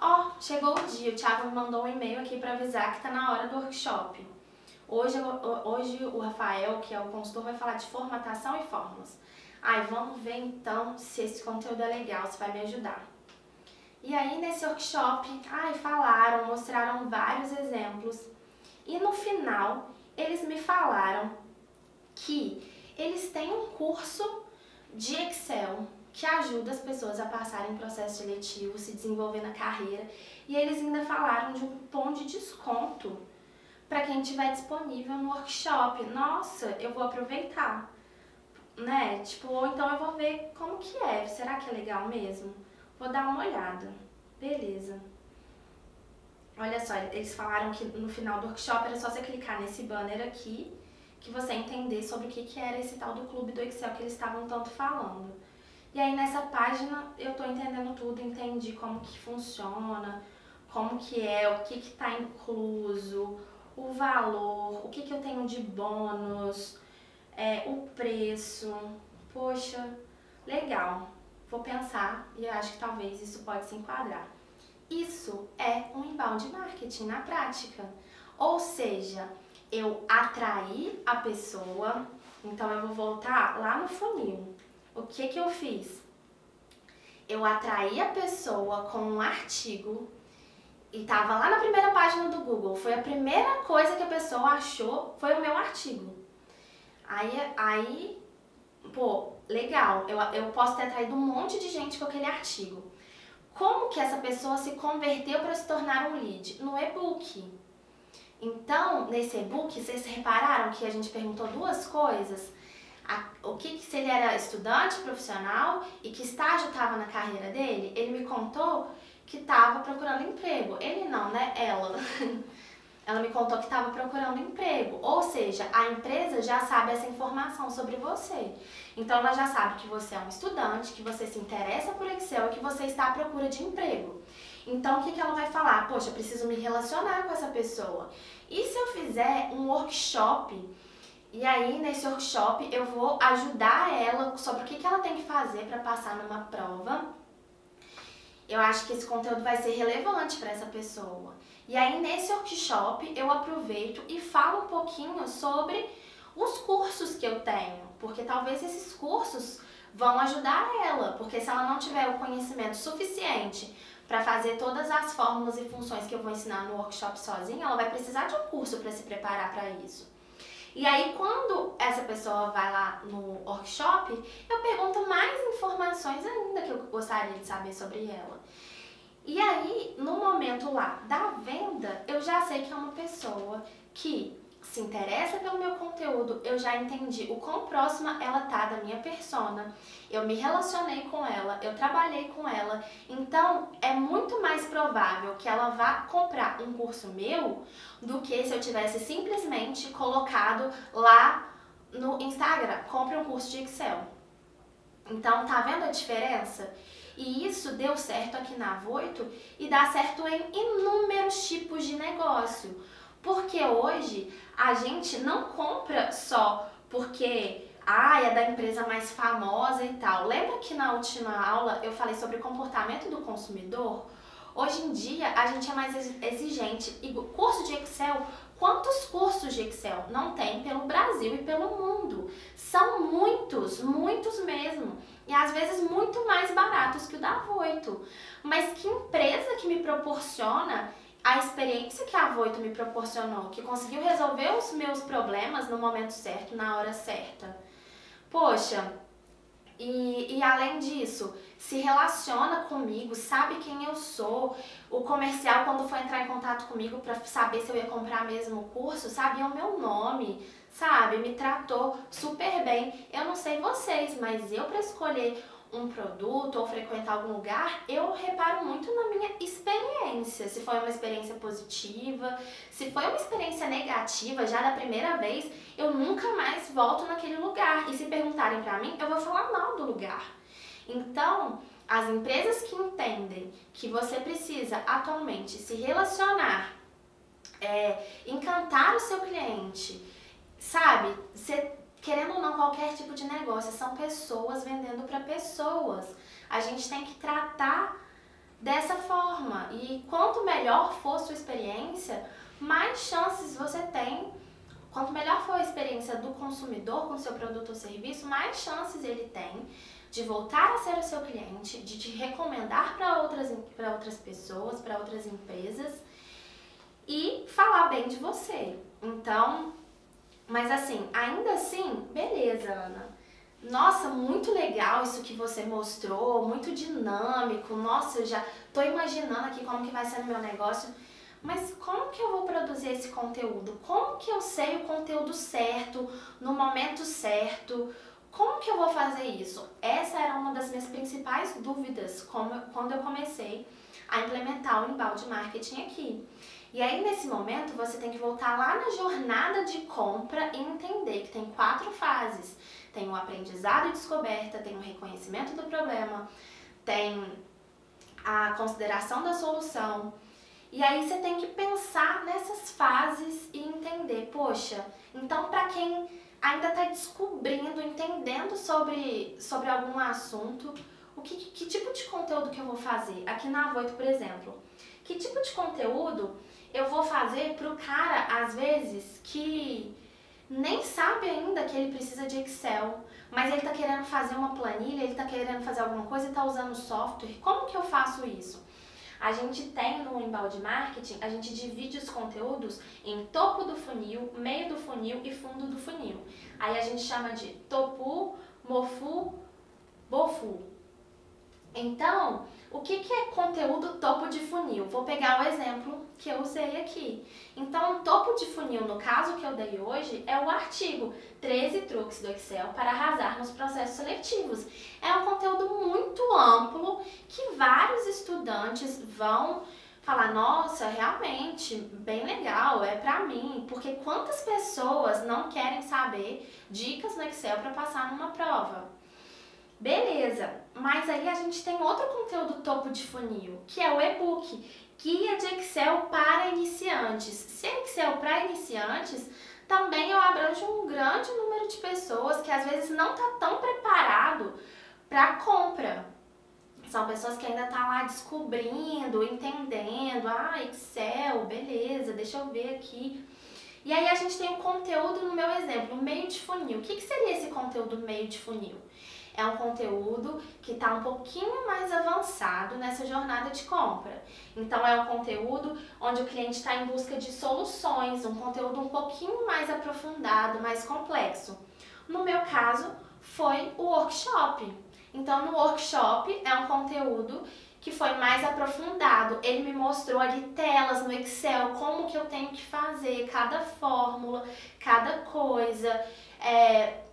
Ó, chegou o dia, o Thiago me mandou um e-mail aqui para avisar que tá na hora do workshop. Hoje o Rafael, que é o consultor, vai falar de formatação e fórmulas. Aí vamos ver então se esse conteúdo é legal, se vai me ajudar. E aí nesse workshop, ai, falaram, mostraram vários exemplos. E no final, eles me falaram que eles têm um curso de Excel que ajuda as pessoas a passarem processo seletivo, se desenvolver na carreira. E eles ainda falaram de um cupom de desconto para quem estiver disponível no workshop. Nossa, eu vou aproveitar, né? Tipo, ou então eu vou ver como que é. Será que é legal mesmo? Vou dar uma olhada. Beleza. Olha só, eles falaram que no final do workshop era só você clicar nesse banner aqui que você entender sobre o que era esse tal do clube do Excel que eles estavam tanto falando. E aí nessa página eu tô entendendo tudo, entendi como que funciona, como que é, o que que tá incluso, o valor, o que que eu tenho de bônus, o preço. Poxa, legal. Vou pensar e eu acho que talvez isso pode se enquadrar. Isso é um inbound marketing na prática, ou seja, eu atraí a pessoa, então eu vou voltar lá no funil. O que que eu fiz? Eu atraí a pessoa com um artigo e tava lá na primeira página do Google, foi a primeira coisa que a pessoa achou, foi o meu artigo. Aí pô, legal, eu posso ter atraído um monte de gente com aquele artigo. Como que essa pessoa se converteu para se tornar um lead? No e-book. Então, nesse e-book, vocês repararam que a gente perguntou duas coisas. O que, se ele era estudante, profissional e que estágio estava na carreira dele? Ele me contou que estava procurando emprego. Ele não, né? Ela. Ela me contou que estava procurando emprego. Ou seja, a empresa já sabe essa informação sobre você. Então, ela já sabe que você é um estudante, que você se interessa por Excel e que você está à procura de emprego. Então, o que que ela vai falar? Poxa, preciso me relacionar com essa pessoa. E se eu fizer um workshop? E aí, nesse workshop, eu vou ajudar ela sobre o que que ela tem que fazer para passar numa prova. Eu acho que esse conteúdo vai ser relevante para essa pessoa. E aí, nesse workshop, eu aproveito e falo um pouquinho sobre os cursos que eu tenho. Porque talvez esses cursos vão ajudar ela. Porque se ela não tiver o conhecimento suficiente para fazer todas as fórmulas e funções que eu vou ensinar no workshop sozinha, ela vai precisar de um curso para se preparar para isso. E aí, quando essa pessoa vai lá no workshop, eu pergunto mais informações ainda que eu gostaria de saber sobre ela. E aí, no momento lá da venda, eu já sei que é uma pessoa que se interessa pelo meu conteúdo, eu já entendi o quão próxima ela tá da minha persona, eu me relacionei com ela, eu trabalhei com ela, então é muito mais provável que ela vá comprar um curso meu do que se eu tivesse simplesmente colocado lá no Instagram, compre um curso de Excel. Então, tá vendo a diferença? E isso deu certo aqui na Voito e dá certo em inúmeros tipos de negócio. Porque hoje a gente não compra só porque é da empresa mais famosa e tal. Lembra que na última aula eu falei sobre o comportamento do consumidor? Hoje em dia a gente é mais exigente. E curso de Excel, quantos cursos de Excel não tem pelo Brasil e pelo mundo? São muitos, muitos mesmo. E às vezes muito mais baratos que o da Voito. Mas que empresa que me proporciona a experiência que a Voito me proporcionou, que conseguiu resolver os meus problemas no momento certo, na hora certa? Poxa, e além disso, se relaciona comigo, sabe quem eu sou. O comercial, quando foi entrar em contato comigo para saber se eu ia comprar mesmo o curso, sabia o meu nome, sabe? Me tratou super bem. Eu não sei vocês, mas eu, para escolher um produto ou frequentar algum lugar, eu reparo muito na minha experiência, se foi uma experiência positiva, se foi uma experiência negativa, já da primeira vez, eu nunca mais volto naquele lugar. E se perguntarem pra mim, eu vou falar mal do lugar. Então, as empresas que entendem que você precisa atualmente se relacionar, encantar o seu cliente, sabe? Você, querendo ou não, qualquer tipo de negócio, são pessoas vendendo para pessoas. A gente tem que tratar dessa forma. E quanto melhor for sua experiência, mais chances você tem. Quanto melhor for a experiência do consumidor com seu produto ou serviço, mais chances ele tem de voltar a ser o seu cliente, de te recomendar para outras pessoas, para outras empresas e falar bem de você. Então, mas assim, ainda assim, beleza, Ana. Nossa, muito legal isso que você mostrou, muito dinâmico. Nossa, eu já tô imaginando aqui como que vai ser no meu negócio. Mas como que eu vou produzir esse conteúdo? Como que eu sei o conteúdo certo, no momento certo? Como que eu vou fazer isso? Essa era uma das minhas principais dúvidas quando eu comecei a implementar o inbound marketing aqui. E aí, nesse momento, você tem que voltar lá na jornada de compra e entender que tem 4 fases. Tem o aprendizado e descoberta, tem o reconhecimento do problema, tem a consideração da solução. E aí você tem que pensar nessas fases e entender, poxa, então para quem ainda está descobrindo, entendendo sobre algum assunto, que tipo de conteúdo que eu vou fazer? Aqui na Voito, por exemplo, que tipo de conteúdo eu vou fazer para o cara, às vezes, que nem sabe ainda que ele precisa de Excel, mas ele está querendo fazer uma planilha, ele está querendo fazer alguma coisa e está usando software. Como que eu faço isso? A gente tem no inbound marketing, a gente divide os conteúdos em topo do funil, meio do funil e fundo do funil. Aí a gente chama de topu, mofu, bofu. Então, o que é conteúdo topo de funil? Vou pegar o exemplo que eu usei aqui. Então, o topo de funil, no caso que eu dei hoje, é o artigo 13 truques do Excel para arrasar nos processos seletivos. É um conteúdo muito amplo que vários estudantes vão falar, nossa, realmente, bem legal, é pra mim. Porque quantas pessoas não querem saber dicas no Excel para passar numa prova? Beleza, mas aí a gente tem outro conteúdo topo de funil, que é o e-book, Guia de Excel para Iniciantes. Se é Excel para iniciantes, também eu abranjo um grande número de pessoas que às vezes não está tão preparado para compra. São pessoas que ainda estão lá descobrindo, entendendo, Excel, beleza, deixa eu ver aqui. E aí a gente tem um conteúdo, no meu exemplo, meio de funil. O que seria esse conteúdo meio de funil? É um conteúdo que está um pouquinho mais avançado nessa jornada de compra. Então, é um conteúdo onde o cliente está em busca de soluções, um conteúdo um pouquinho mais aprofundado, mais complexo. No meu caso, foi o workshop. Então, no workshop é um conteúdo que foi mais aprofundado. Ele me mostrou ali telas no Excel, como que eu tenho que fazer cada fórmula, cada coisa.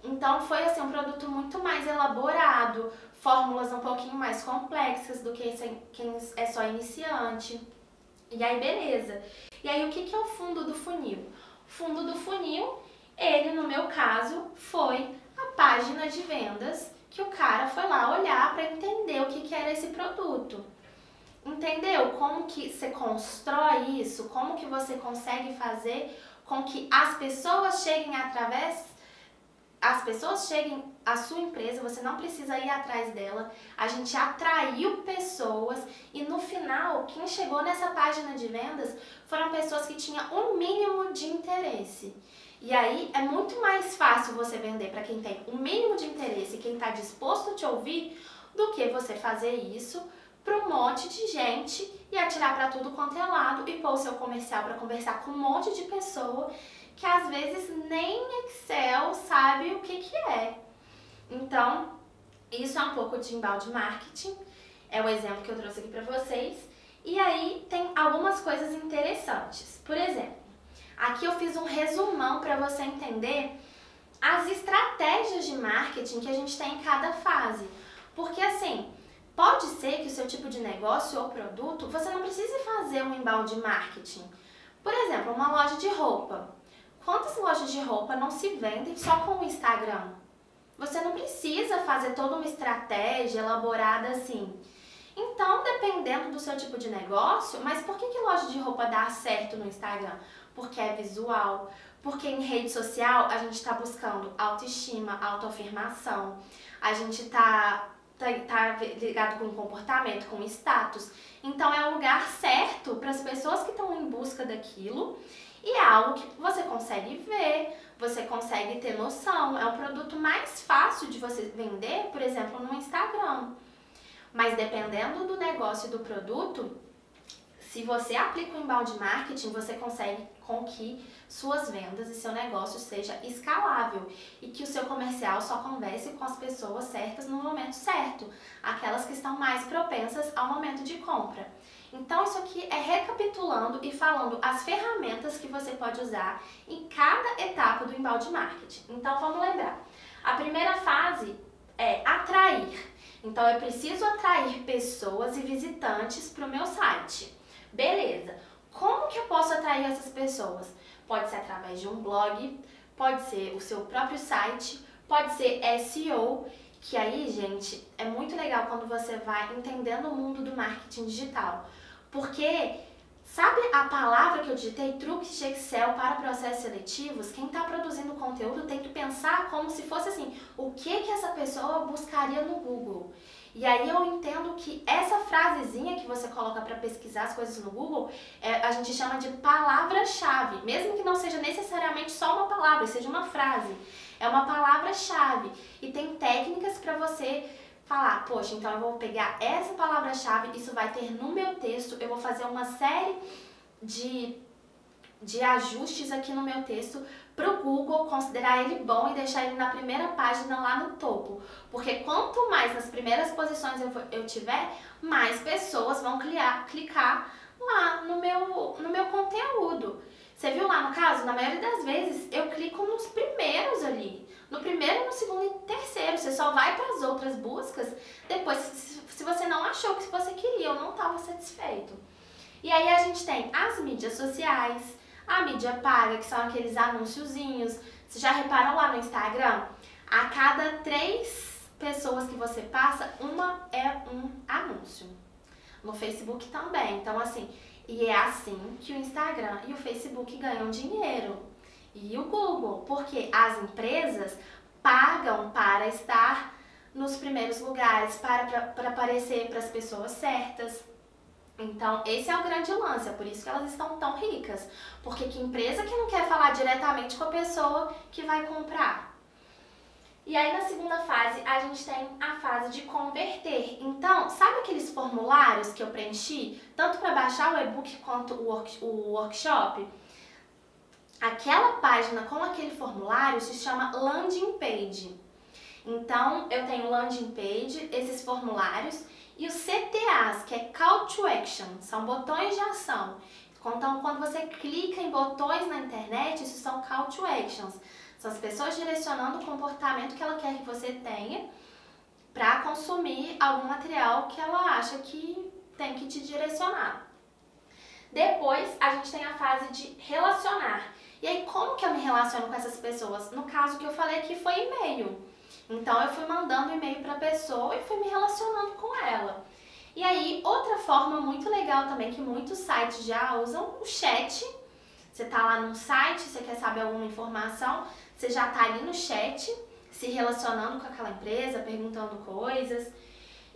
Então foi assim, um produto muito mais elaborado, fórmulas um pouquinho mais complexas do que quem é só iniciante. E aí beleza. E aí o que é o fundo do funil? O fundo do funil, ele no meu caso foi a página de vendas que o cara foi lá olhar para entender o que era esse produto. Entendeu? Como que você constrói isso? Como que você consegue fazer com que as pessoas cheguem através as pessoas cheguem à sua empresa, você não precisa ir atrás dela. A gente atraiu pessoas e no final, quem chegou nessa página de vendas foram pessoas que tinham um mínimo de interesse. E aí é muito mais fácil você vender para quem tem um mínimo de interesse e quem está disposto a te ouvir do que você fazer isso para um monte de gente e atirar para tudo quanto é lado e pôr o seu comercial para conversar com um monte de pessoa que às vezes nem Excel sabe o que é. Então, isso é um pouco de inbound marketing, é o exemplo que eu trouxe aqui para vocês. E aí tem algumas coisas interessantes. Por exemplo, aqui eu fiz um resumão para você entender as estratégias de marketing que a gente tem em cada fase. Porque assim, pode ser que o seu tipo de negócio ou produto, você não precise fazer um inbound marketing. Por exemplo, uma loja de roupa. Quantas lojas de roupa não se vendem só com o Instagram? Você não precisa fazer toda uma estratégia elaborada assim. Então, dependendo do seu tipo de negócio, mas por que loja de roupa dá certo no Instagram? Porque é visual, porque em rede social a gente está buscando autoestima, autoafirmação, a gente está ligado com comportamento, com status. Então é o lugar certo para as pessoas que estão em busca daquilo. E é algo que você consegue ver, você consegue ter noção. É o produto mais fácil de você vender, por exemplo, no Instagram. Mas dependendo do negócio e do produto, se você aplica o inbound marketing, você consegue com que suas vendas e seu negócio seja escalável e que o seu comercial só converse com as pessoas certas no momento certo, aquelas que estão mais propensas ao momento de compra. Então isso aqui é recapitulando e falando as ferramentas que você pode usar em cada etapa do inbound marketing. Então vamos lembrar, a primeira fase é atrair. Então eu preciso atrair pessoas e visitantes para o meu site. Beleza, como que eu posso atrair essas pessoas? Pode ser através de um blog, pode ser o seu próprio site, pode ser SEO, que aí, gente, é muito legal quando você vai entendendo o mundo do marketing digital. Porque, sabe a palavra que eu digitei, truques de Excel para processos seletivos? Quem está produzindo conteúdo tem que pensar como se fosse assim, o que essa pessoa buscaria no Google? E aí eu entendo que essa frasezinha que você coloca para pesquisar as coisas no Google, a gente chama de palavra-chave, mesmo que não seja necessariamente só uma palavra, seja uma frase. É uma palavra-chave e tem técnicas para você falar, poxa, então eu vou pegar essa palavra-chave, isso vai ter no meu texto, eu vou fazer uma série de ajustes aqui no meu texto para o Google considerar ele bom e deixar ele na primeira página lá no topo. Porque quanto mais nas primeiras posições eu tiver, mais pessoas vão clicar lá no meu conteúdo. Você viu lá no caso? Na maioria das vezes eu clico nos primeiros ali. No primeiro, no segundo e terceiro. Você só vai para as outras buscas depois se você não achou o que você queria ou não estava satisfeito. E aí a gente tem as mídias sociais, a mídia paga, que são aqueles anúnciozinhos. Você já reparou lá no Instagram? A cada 3 pessoas que você passa, uma é um anúncio. No Facebook também. Então, assim, e é assim que o Instagram e o Facebook ganham dinheiro. E o Google, porque as empresas pagam para estar nos primeiros lugares, para aparecer para as pessoas certas. Então, esse é o grande lance, é por isso que elas estão tão ricas. Porque que empresa que não quer falar diretamente com a pessoa que vai comprar? E aí, na segunda fase, a gente tem a fase de converter. Então, sabe aqueles formulários que eu preenchi? Tanto para baixar o e-book quanto o workshop? Aquela página com aquele formulário se chama landing page. Então, eu tenho landing page, esses formulários... E os CTAs, que é Call to Action, são botões de ação. Então, quando você clica em botões na internet, isso são Call to Actions. São as pessoas direcionando o comportamento que ela quer que você tenha para consumir algum material que ela acha que tem que te direcionar. Depois, a gente tem a fase de relacionar. E aí, como que eu me relaciono com essas pessoas? No caso que eu falei aqui foi e-mail. Então, eu fui mandando e-mail para a pessoa e fui me relacionando com ela. E aí, outra forma muito legal também, que muitos sites já usam, o chat. Você está lá num site, você quer saber alguma informação, você já está ali no chat se relacionando com aquela empresa, perguntando coisas.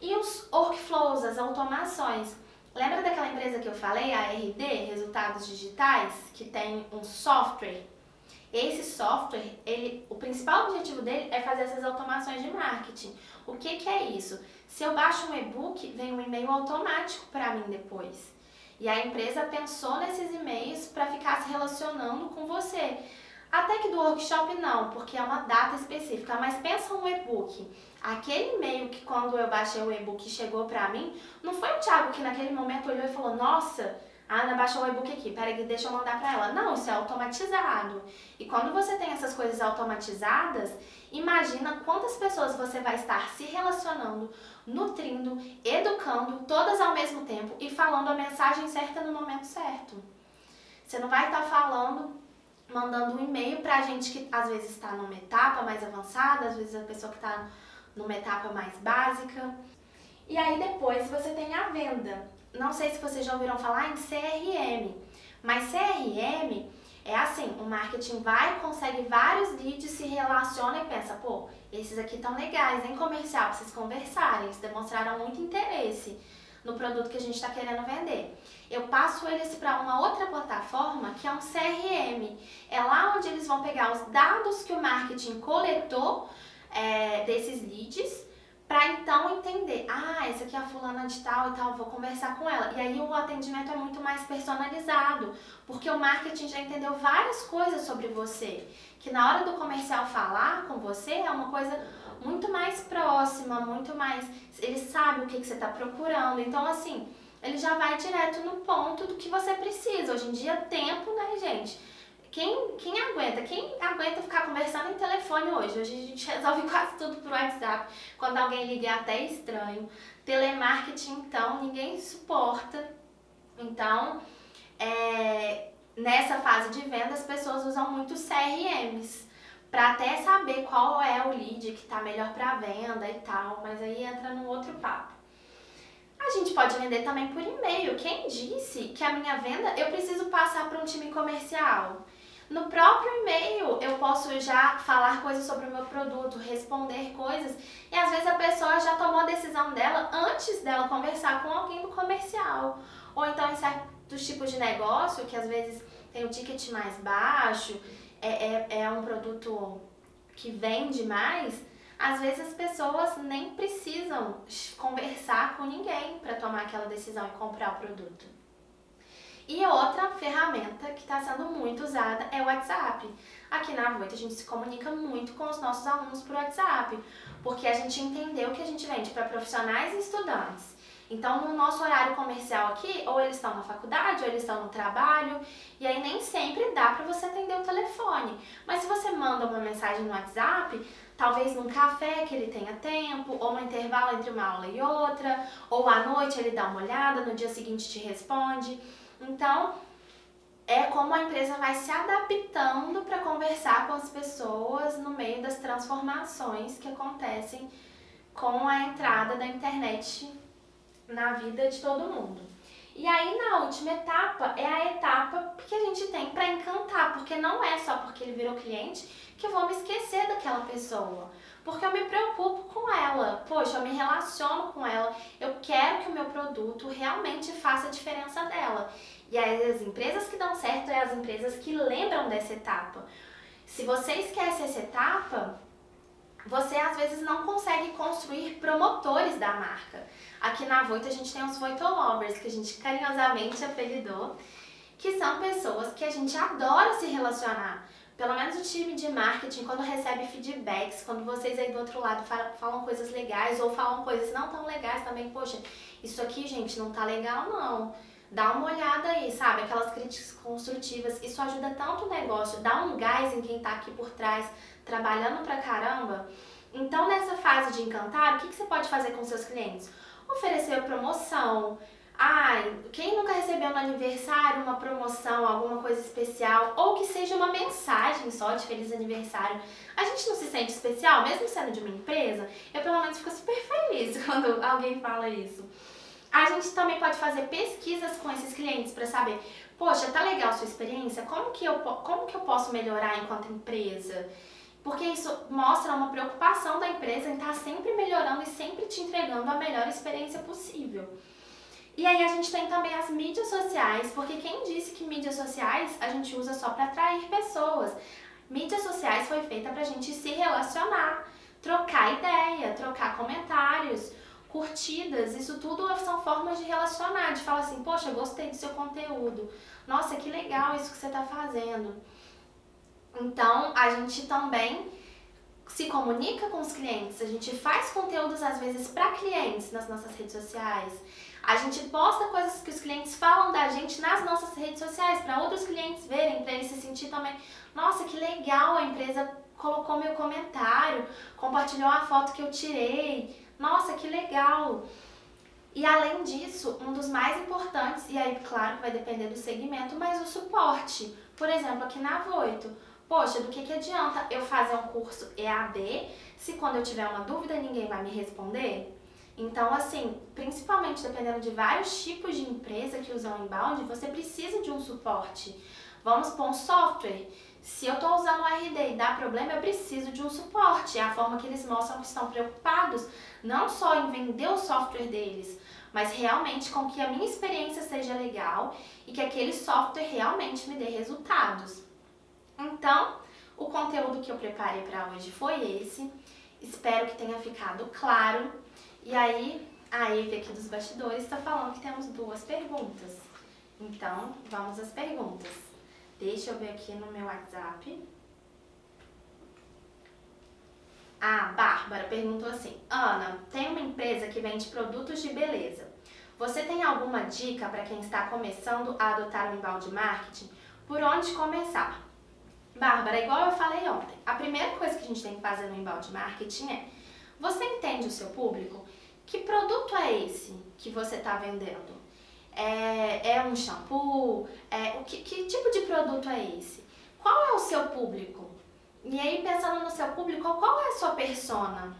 E os workflows, as automações. Lembra daquela empresa que eu falei, a RD, Resultados Digitais, que tem um software? Esse software, o principal objetivo dele é fazer essas automações de marketing. O que que é isso? Se eu baixo um e-book, vem um e-mail automático para mim depois. E a empresa pensou nesses e-mails para ficar se relacionando com você. Até que do workshop não, porque é uma data específica, mas pensa um e-book. Aquele e-mail que quando eu baixei o e-book chegou pra mim, não foi o Thiago que naquele momento olhou e falou: nossa, a Ana baixou o e-book aqui, peraí, deixa eu mandar pra ela. Não, isso é automatizado. E quando você tem essas coisas automatizadas, imagina quantas pessoas você vai estar se relacionando, nutrindo, educando, todas ao mesmo tempo e falando a mensagem certa no momento certo. Você não vai estar mandando um e-mail pra gente que às vezes está numa etapa mais avançada, às vezes a pessoa que está numa etapa mais básica. E aí depois você tem a venda. Não sei se vocês já ouviram falar em CRM, mas CRM é assim, o marketing vai, consegue vários leads, se relaciona e pensa: pô, esses aqui estão legais, hein, comercial, pra vocês conversarem, eles demonstraram muito interesse no produto que a gente está querendo vender. Eu passo eles para uma outra plataforma que é um CRM. É lá onde eles vão pegar os dados que o marketing coletou desses leads para então entender: ah, essa aqui é a fulana de tal e tal, vou conversar com ela. E aí o atendimento é muito mais personalizado, porque o marketing já entendeu várias coisas sobre você, que na hora do comercial falar com você é uma coisa muito mais próxima, muito mais... ele sabe o que você está procurando, então assim, ele já vai direto no ponto do que você precisa. Hoje em dia, tempo, né, gente? Quem aguenta ficar conversando em telefone hoje? Hoje a gente resolve quase tudo por WhatsApp, quando alguém liga é até estranho. Telemarketing, então, ninguém suporta. Então, nessa fase de venda, as pessoas usam muito CRMs, para até saber qual é o lead que está melhor para venda e tal, mas aí entra num outro papo. A gente pode vender também por e-mail. Quem disse que a minha venda eu preciso passar para um time comercial? No próprio e-mail eu posso já falar coisas sobre o meu produto, responder coisas, e às vezes a pessoa já tomou a decisão dela antes dela conversar com alguém do comercial. Ou então em certos tipos de negócio, que às vezes tem um ticket mais baixo, é um produto que vende mais, às vezes as pessoas nem precisam conversar com ninguém para tomar aquela decisão e comprar o produto. E outra ferramenta que está sendo muito usada é o WhatsApp. Aqui na Voita a gente se comunica muito com os nossos alunos por WhatsApp, porque a gente entendeu que a gente vende para profissionais e estudantes. Então, no nosso horário comercial aqui, ou eles estão na faculdade, ou eles estão no trabalho, e aí nem sempre dá para você atender o telefone. Mas se você manda uma mensagem no WhatsApp, talvez num café que ele tenha tempo, ou no intervalo entre uma aula e outra, ou à noite ele dá uma olhada, no dia seguinte te responde. Então, é como a empresa vai se adaptando para conversar com as pessoas no meio das transformações que acontecem com a entrada da internet na vida de todo mundo. E aí na última etapa é a etapa que a gente tem para encantar, porque não é só porque ele virou cliente que eu vou me esquecer daquela pessoa, porque eu me preocupo com ela, poxa, eu me relaciono com ela, eu quero que o meu produto realmente faça a diferença dela. E aí as empresas que dão certo é as empresas que lembram dessa etapa. Se você esquece essa etapa, você às vezes não consegue construir promotores da marca. Aqui na Voita a gente tem os Voita Lovers, que a gente carinhosamente apelidou, que são pessoas que a gente adora se relacionar. Pelo menos o time de marketing, quando recebe feedbacks, quando vocês aí do outro lado falam coisas legais ou falam coisas não tão legais também, poxa, isso aqui, gente, não tá legal não. Dá uma olhada aí, sabe? Aquelas críticas construtivas, isso ajuda tanto o negócio, dá um gás em quem tá aqui por trás, trabalhando pra caramba. Então, nessa fase de encantar, o que você pode fazer com seus clientes? Oferecer promoção. Ai, quem nunca recebeu no aniversário uma promoção, alguma coisa especial, ou que seja uma mensagem só de feliz aniversário. A gente não se sente especial, mesmo sendo de uma empresa? Eu, pelo menos, fico super feliz quando alguém fala isso. A gente também pode fazer pesquisas com esses clientes para saber: poxa, tá legal a sua experiência? Como que eu posso melhorar enquanto empresa? porque isso mostra uma preocupação da empresa em estar sempre melhorando e sempre te entregando a melhor experiência possível. E aí a gente tem também as mídias sociais, porque quem disse que mídias sociais a gente usa só para atrair pessoas? Mídias sociais foi feita para a gente se relacionar, trocar ideia, trocar comentários, curtidas, isso tudo são formas de relacionar, de falar assim, poxa, eu gostei do seu conteúdo, nossa, que legal isso que você está fazendo. Então, a gente também se comunica com os clientes, a gente faz conteúdos às vezes para clientes nas nossas redes sociais, a gente posta coisas que os clientes falam da gente nas nossas redes sociais para outros clientes verem, para eles se sentir também, nossa, que legal, a empresa colocou meu comentário, compartilhou a foto que eu tirei, nossa, que legal! E além disso, um dos mais importantes, e aí claro que vai depender do segmento, mas o suporte, por exemplo, aqui na Voito. Poxa, do que adianta eu fazer um curso EAD se quando eu tiver uma dúvida ninguém vai me responder? Então, assim, principalmente dependendo de vários tipos de empresa que usam inbound, você precisa de um suporte. Vamos pôr um software. Se eu estou usando o RD e dá problema, eu preciso de um suporte. É a forma que eles mostram que estão preocupados, não só em vender o software deles, mas realmente com que a minha experiência seja legal e que aquele software realmente me dê resultados. Então, o conteúdo que eu preparei para hoje foi esse. Espero que tenha ficado claro. E aí, a Eve aqui dos bastidores está falando que temos duas perguntas. Então, vamos às perguntas. Deixa eu ver aqui no meu WhatsApp. A Bárbara perguntou assim, Ana, tem uma empresa que vende produtos de beleza. Você tem alguma dica para quem está começando a adotar o inbound marketing? Por onde começar? Bárbara, igual eu falei ontem, a primeira coisa que a gente tem que fazer no inbound marketing é, você entende o seu público? Que produto é esse que você está vendendo? É um shampoo? Que tipo de produto é esse? Qual é o seu público? E aí, pensando no seu público, qual é a sua persona?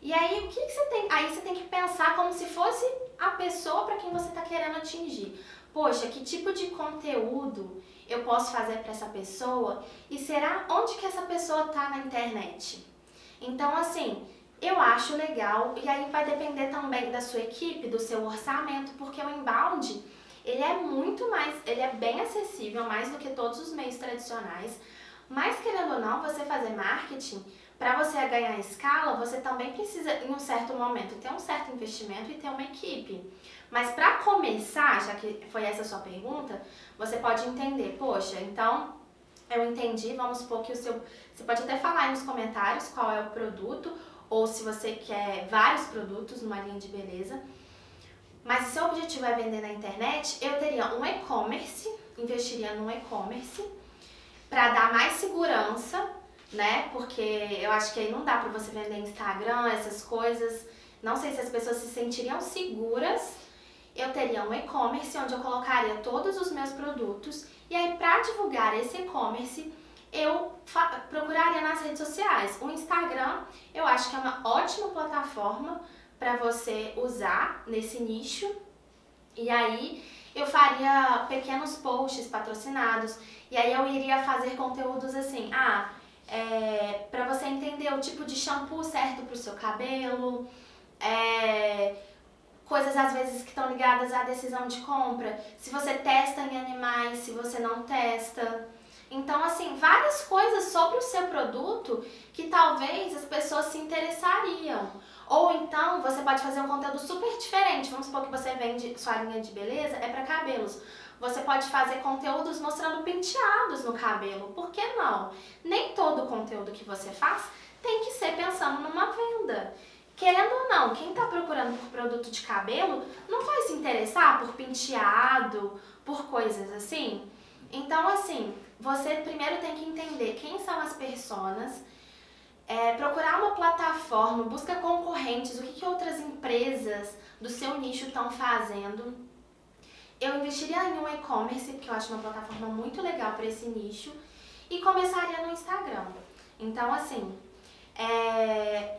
E aí, o que você tem? Aí você tem que pensar como se fosse a pessoa para quem você está querendo atingir. Poxa, que tipo de conteúdo eu posso fazer para essa pessoa? E será onde que essa pessoa está na internet? Então, assim, eu acho legal, e aí vai depender também da sua equipe, do seu orçamento, porque o inbound, ele é bem acessível, mais do que todos os meios tradicionais, mas querendo ou não, você fazer marketing, para você ganhar escala, você também precisa, em um certo momento, ter um certo investimento e ter uma equipe. Mas para começar, já que foi essa a sua pergunta, você pode entender, poxa, então eu entendi, vamos supor que o seu... Você pode até falar aí nos comentários qual é o produto, ou se você quer vários produtos numa linha de beleza. Mas se o seu objetivo é vender na internet, eu teria um e-commerce, investiria num e-commerce, para dar mais segurança, né? Porque eu acho que aí não dá pra você vender Instagram, essas coisas. Não sei se as pessoas se sentiriam seguras. Eu teria um e-commerce onde eu colocaria todos os meus produtos. E aí, pra divulgar esse e-commerce, eu procuraria nas redes sociais. O Instagram, eu acho que é uma ótima plataforma pra você usar nesse nicho. E aí, eu faria pequenos posts patrocinados. E aí, eu iria fazer conteúdos assim, para você entender o tipo de shampoo certo para o seu cabelo, coisas às vezes que estão ligadas à decisão de compra, se você testa em animais, se você não testa. Então, assim, várias coisas sobre o seu produto que talvez as pessoas se interessariam. Ou então, você pode fazer um conteúdo super diferente. Vamos supor que você vende sua linha de beleza, é para cabelos. Você pode fazer conteúdos mostrando penteados no cabelo, por que não? Nem todo conteúdo que você faz tem que ser pensando numa venda. Querendo ou não, quem está procurando por produto de cabelo não vai se interessar por penteado, por coisas assim. Então, assim, você primeiro tem que entender quem são as personas, procurar uma plataforma, busca concorrentes, o que outras empresas do seu nicho estão fazendo. Eu investiria em um e-commerce, porque eu acho uma plataforma muito legal para esse nicho, e começaria no Instagram. Então, assim,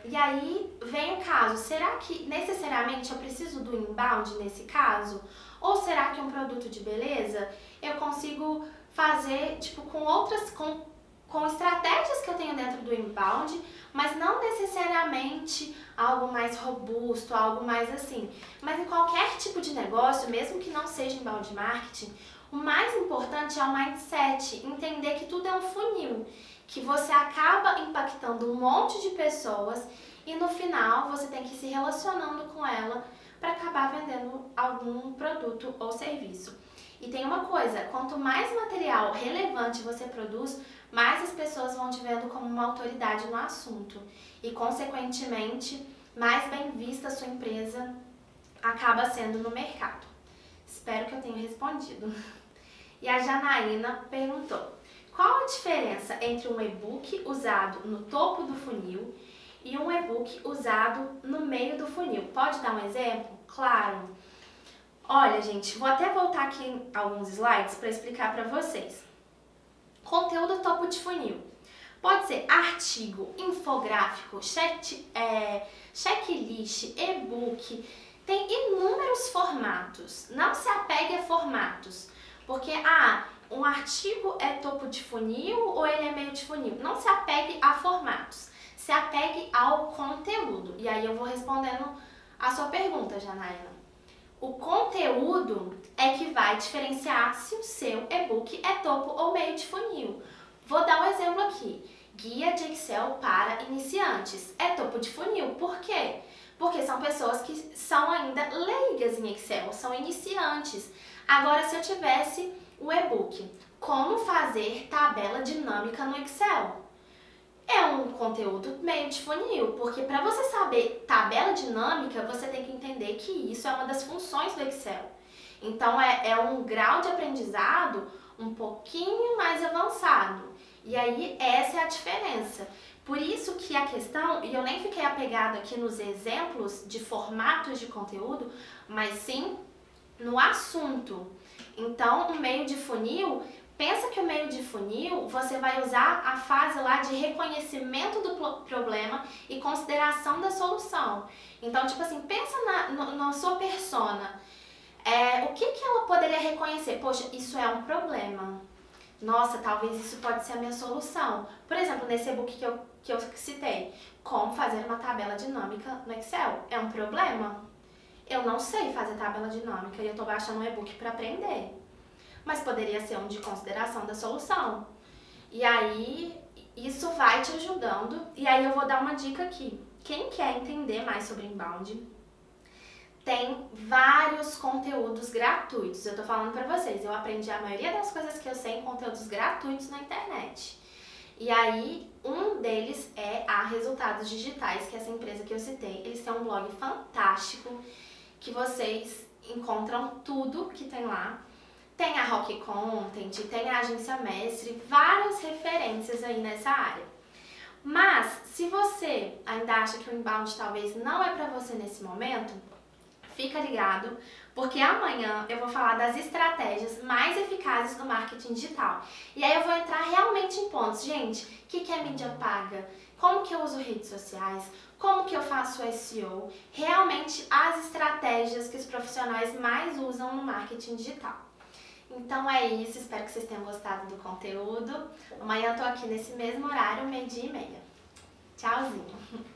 e aí vem o caso, será que necessariamente eu preciso do inbound nesse caso? Ou será que um produto de beleza eu consigo fazer, tipo, com outras, com com estratégias que eu tenho dentro do inbound, mas não necessariamente algo mais robusto, algo mais assim. Mas em qualquer tipo de negócio, mesmo que não seja inbound marketing, o mais importante é o mindset, entender que tudo é um funil, que você acaba impactando um monte de pessoas e no final você tem que ir se relacionando com ela para acabar vendendo algum produto ou serviço. E tem uma coisa, quanto mais material relevante você produz, mais as pessoas vão te vendo como uma autoridade no assunto e, consequentemente, mais bem vista a sua empresa acaba sendo no mercado. Espero que eu tenha respondido. E a Janaína perguntou, qual a diferença entre um e-book usado no topo do funil e um e-book usado no meio do funil? Pode dar um exemplo? Claro! Olha, gente, vou até voltar aqui em alguns slides para explicar para vocês. Conteúdo topo de funil. Pode ser artigo, infográfico, checklist, e-book. Tem inúmeros formatos. Não se apegue a formatos. Porque, um artigo é topo de funil ou ele é meio de funil? Não se apegue a formatos. Se apegue ao conteúdo. E aí eu vou respondendo a sua pergunta, Janaína. O conteúdo é que vai diferenciar se o seu e-book é topo ou meio de funil. Vou dar um exemplo aqui. Guia de Excel para iniciantes. É topo de funil. Por quê? Porque são pessoas que são ainda leigas em Excel, são iniciantes. Agora, se eu tivesse o e-book, como fazer tabela dinâmica no Excel? É um conteúdo meio de funil, porque para você saber tabela dinâmica, você tem que entender que isso é uma das funções do Excel. Então, é um grau de aprendizado um pouquinho mais avançado. E aí, essa é a diferença. Por isso que a questão, e eu nem fiquei apegada aqui nos exemplos de formatos de conteúdo, mas sim no assunto. Então, o meio de funil... Pensa que o meio de funil, você vai usar a fase lá de reconhecimento do problema e consideração da solução. Então, tipo assim, pensa na sua persona. O que que ela poderia reconhecer? Poxa, isso é um problema. Nossa, talvez isso pode ser a minha solução. Por exemplo, nesse e-book que eu citei, como fazer uma tabela dinâmica no Excel. É um problema? Eu não sei fazer tabela dinâmica e eu tô baixando um e-book para aprender. Mas poderia ser um de consideração da solução. E aí, isso vai te ajudando. E aí eu vou dar uma dica aqui. Quem quer entender mais sobre inbound, tem vários conteúdos gratuitos. Eu tô falando pra vocês, eu aprendi a maioria das coisas que eu sei em conteúdos gratuitos na internet. E aí, um deles é a Resultados Digitais, que é essa empresa que eu citei. Eles têm um blog fantástico, que vocês encontram tudo que tem lá. Tem a Rock Content, tem a Agência Mestre, várias referências aí nessa área. Mas, se você ainda acha que o inbound talvez não é para você nesse momento, fica ligado, porque amanhã eu vou falar das estratégias mais eficazes do marketing digital. E aí eu vou entrar realmente em pontos. Gente, o que é mídia paga? Como que eu uso redes sociais? Como que eu faço SEO? Realmente as estratégias que os profissionais mais usam no marketing digital. Então é isso, espero que vocês tenham gostado do conteúdo. Amanhã eu tô aqui nesse mesmo horário, meio-dia e meia. Tchauzinho!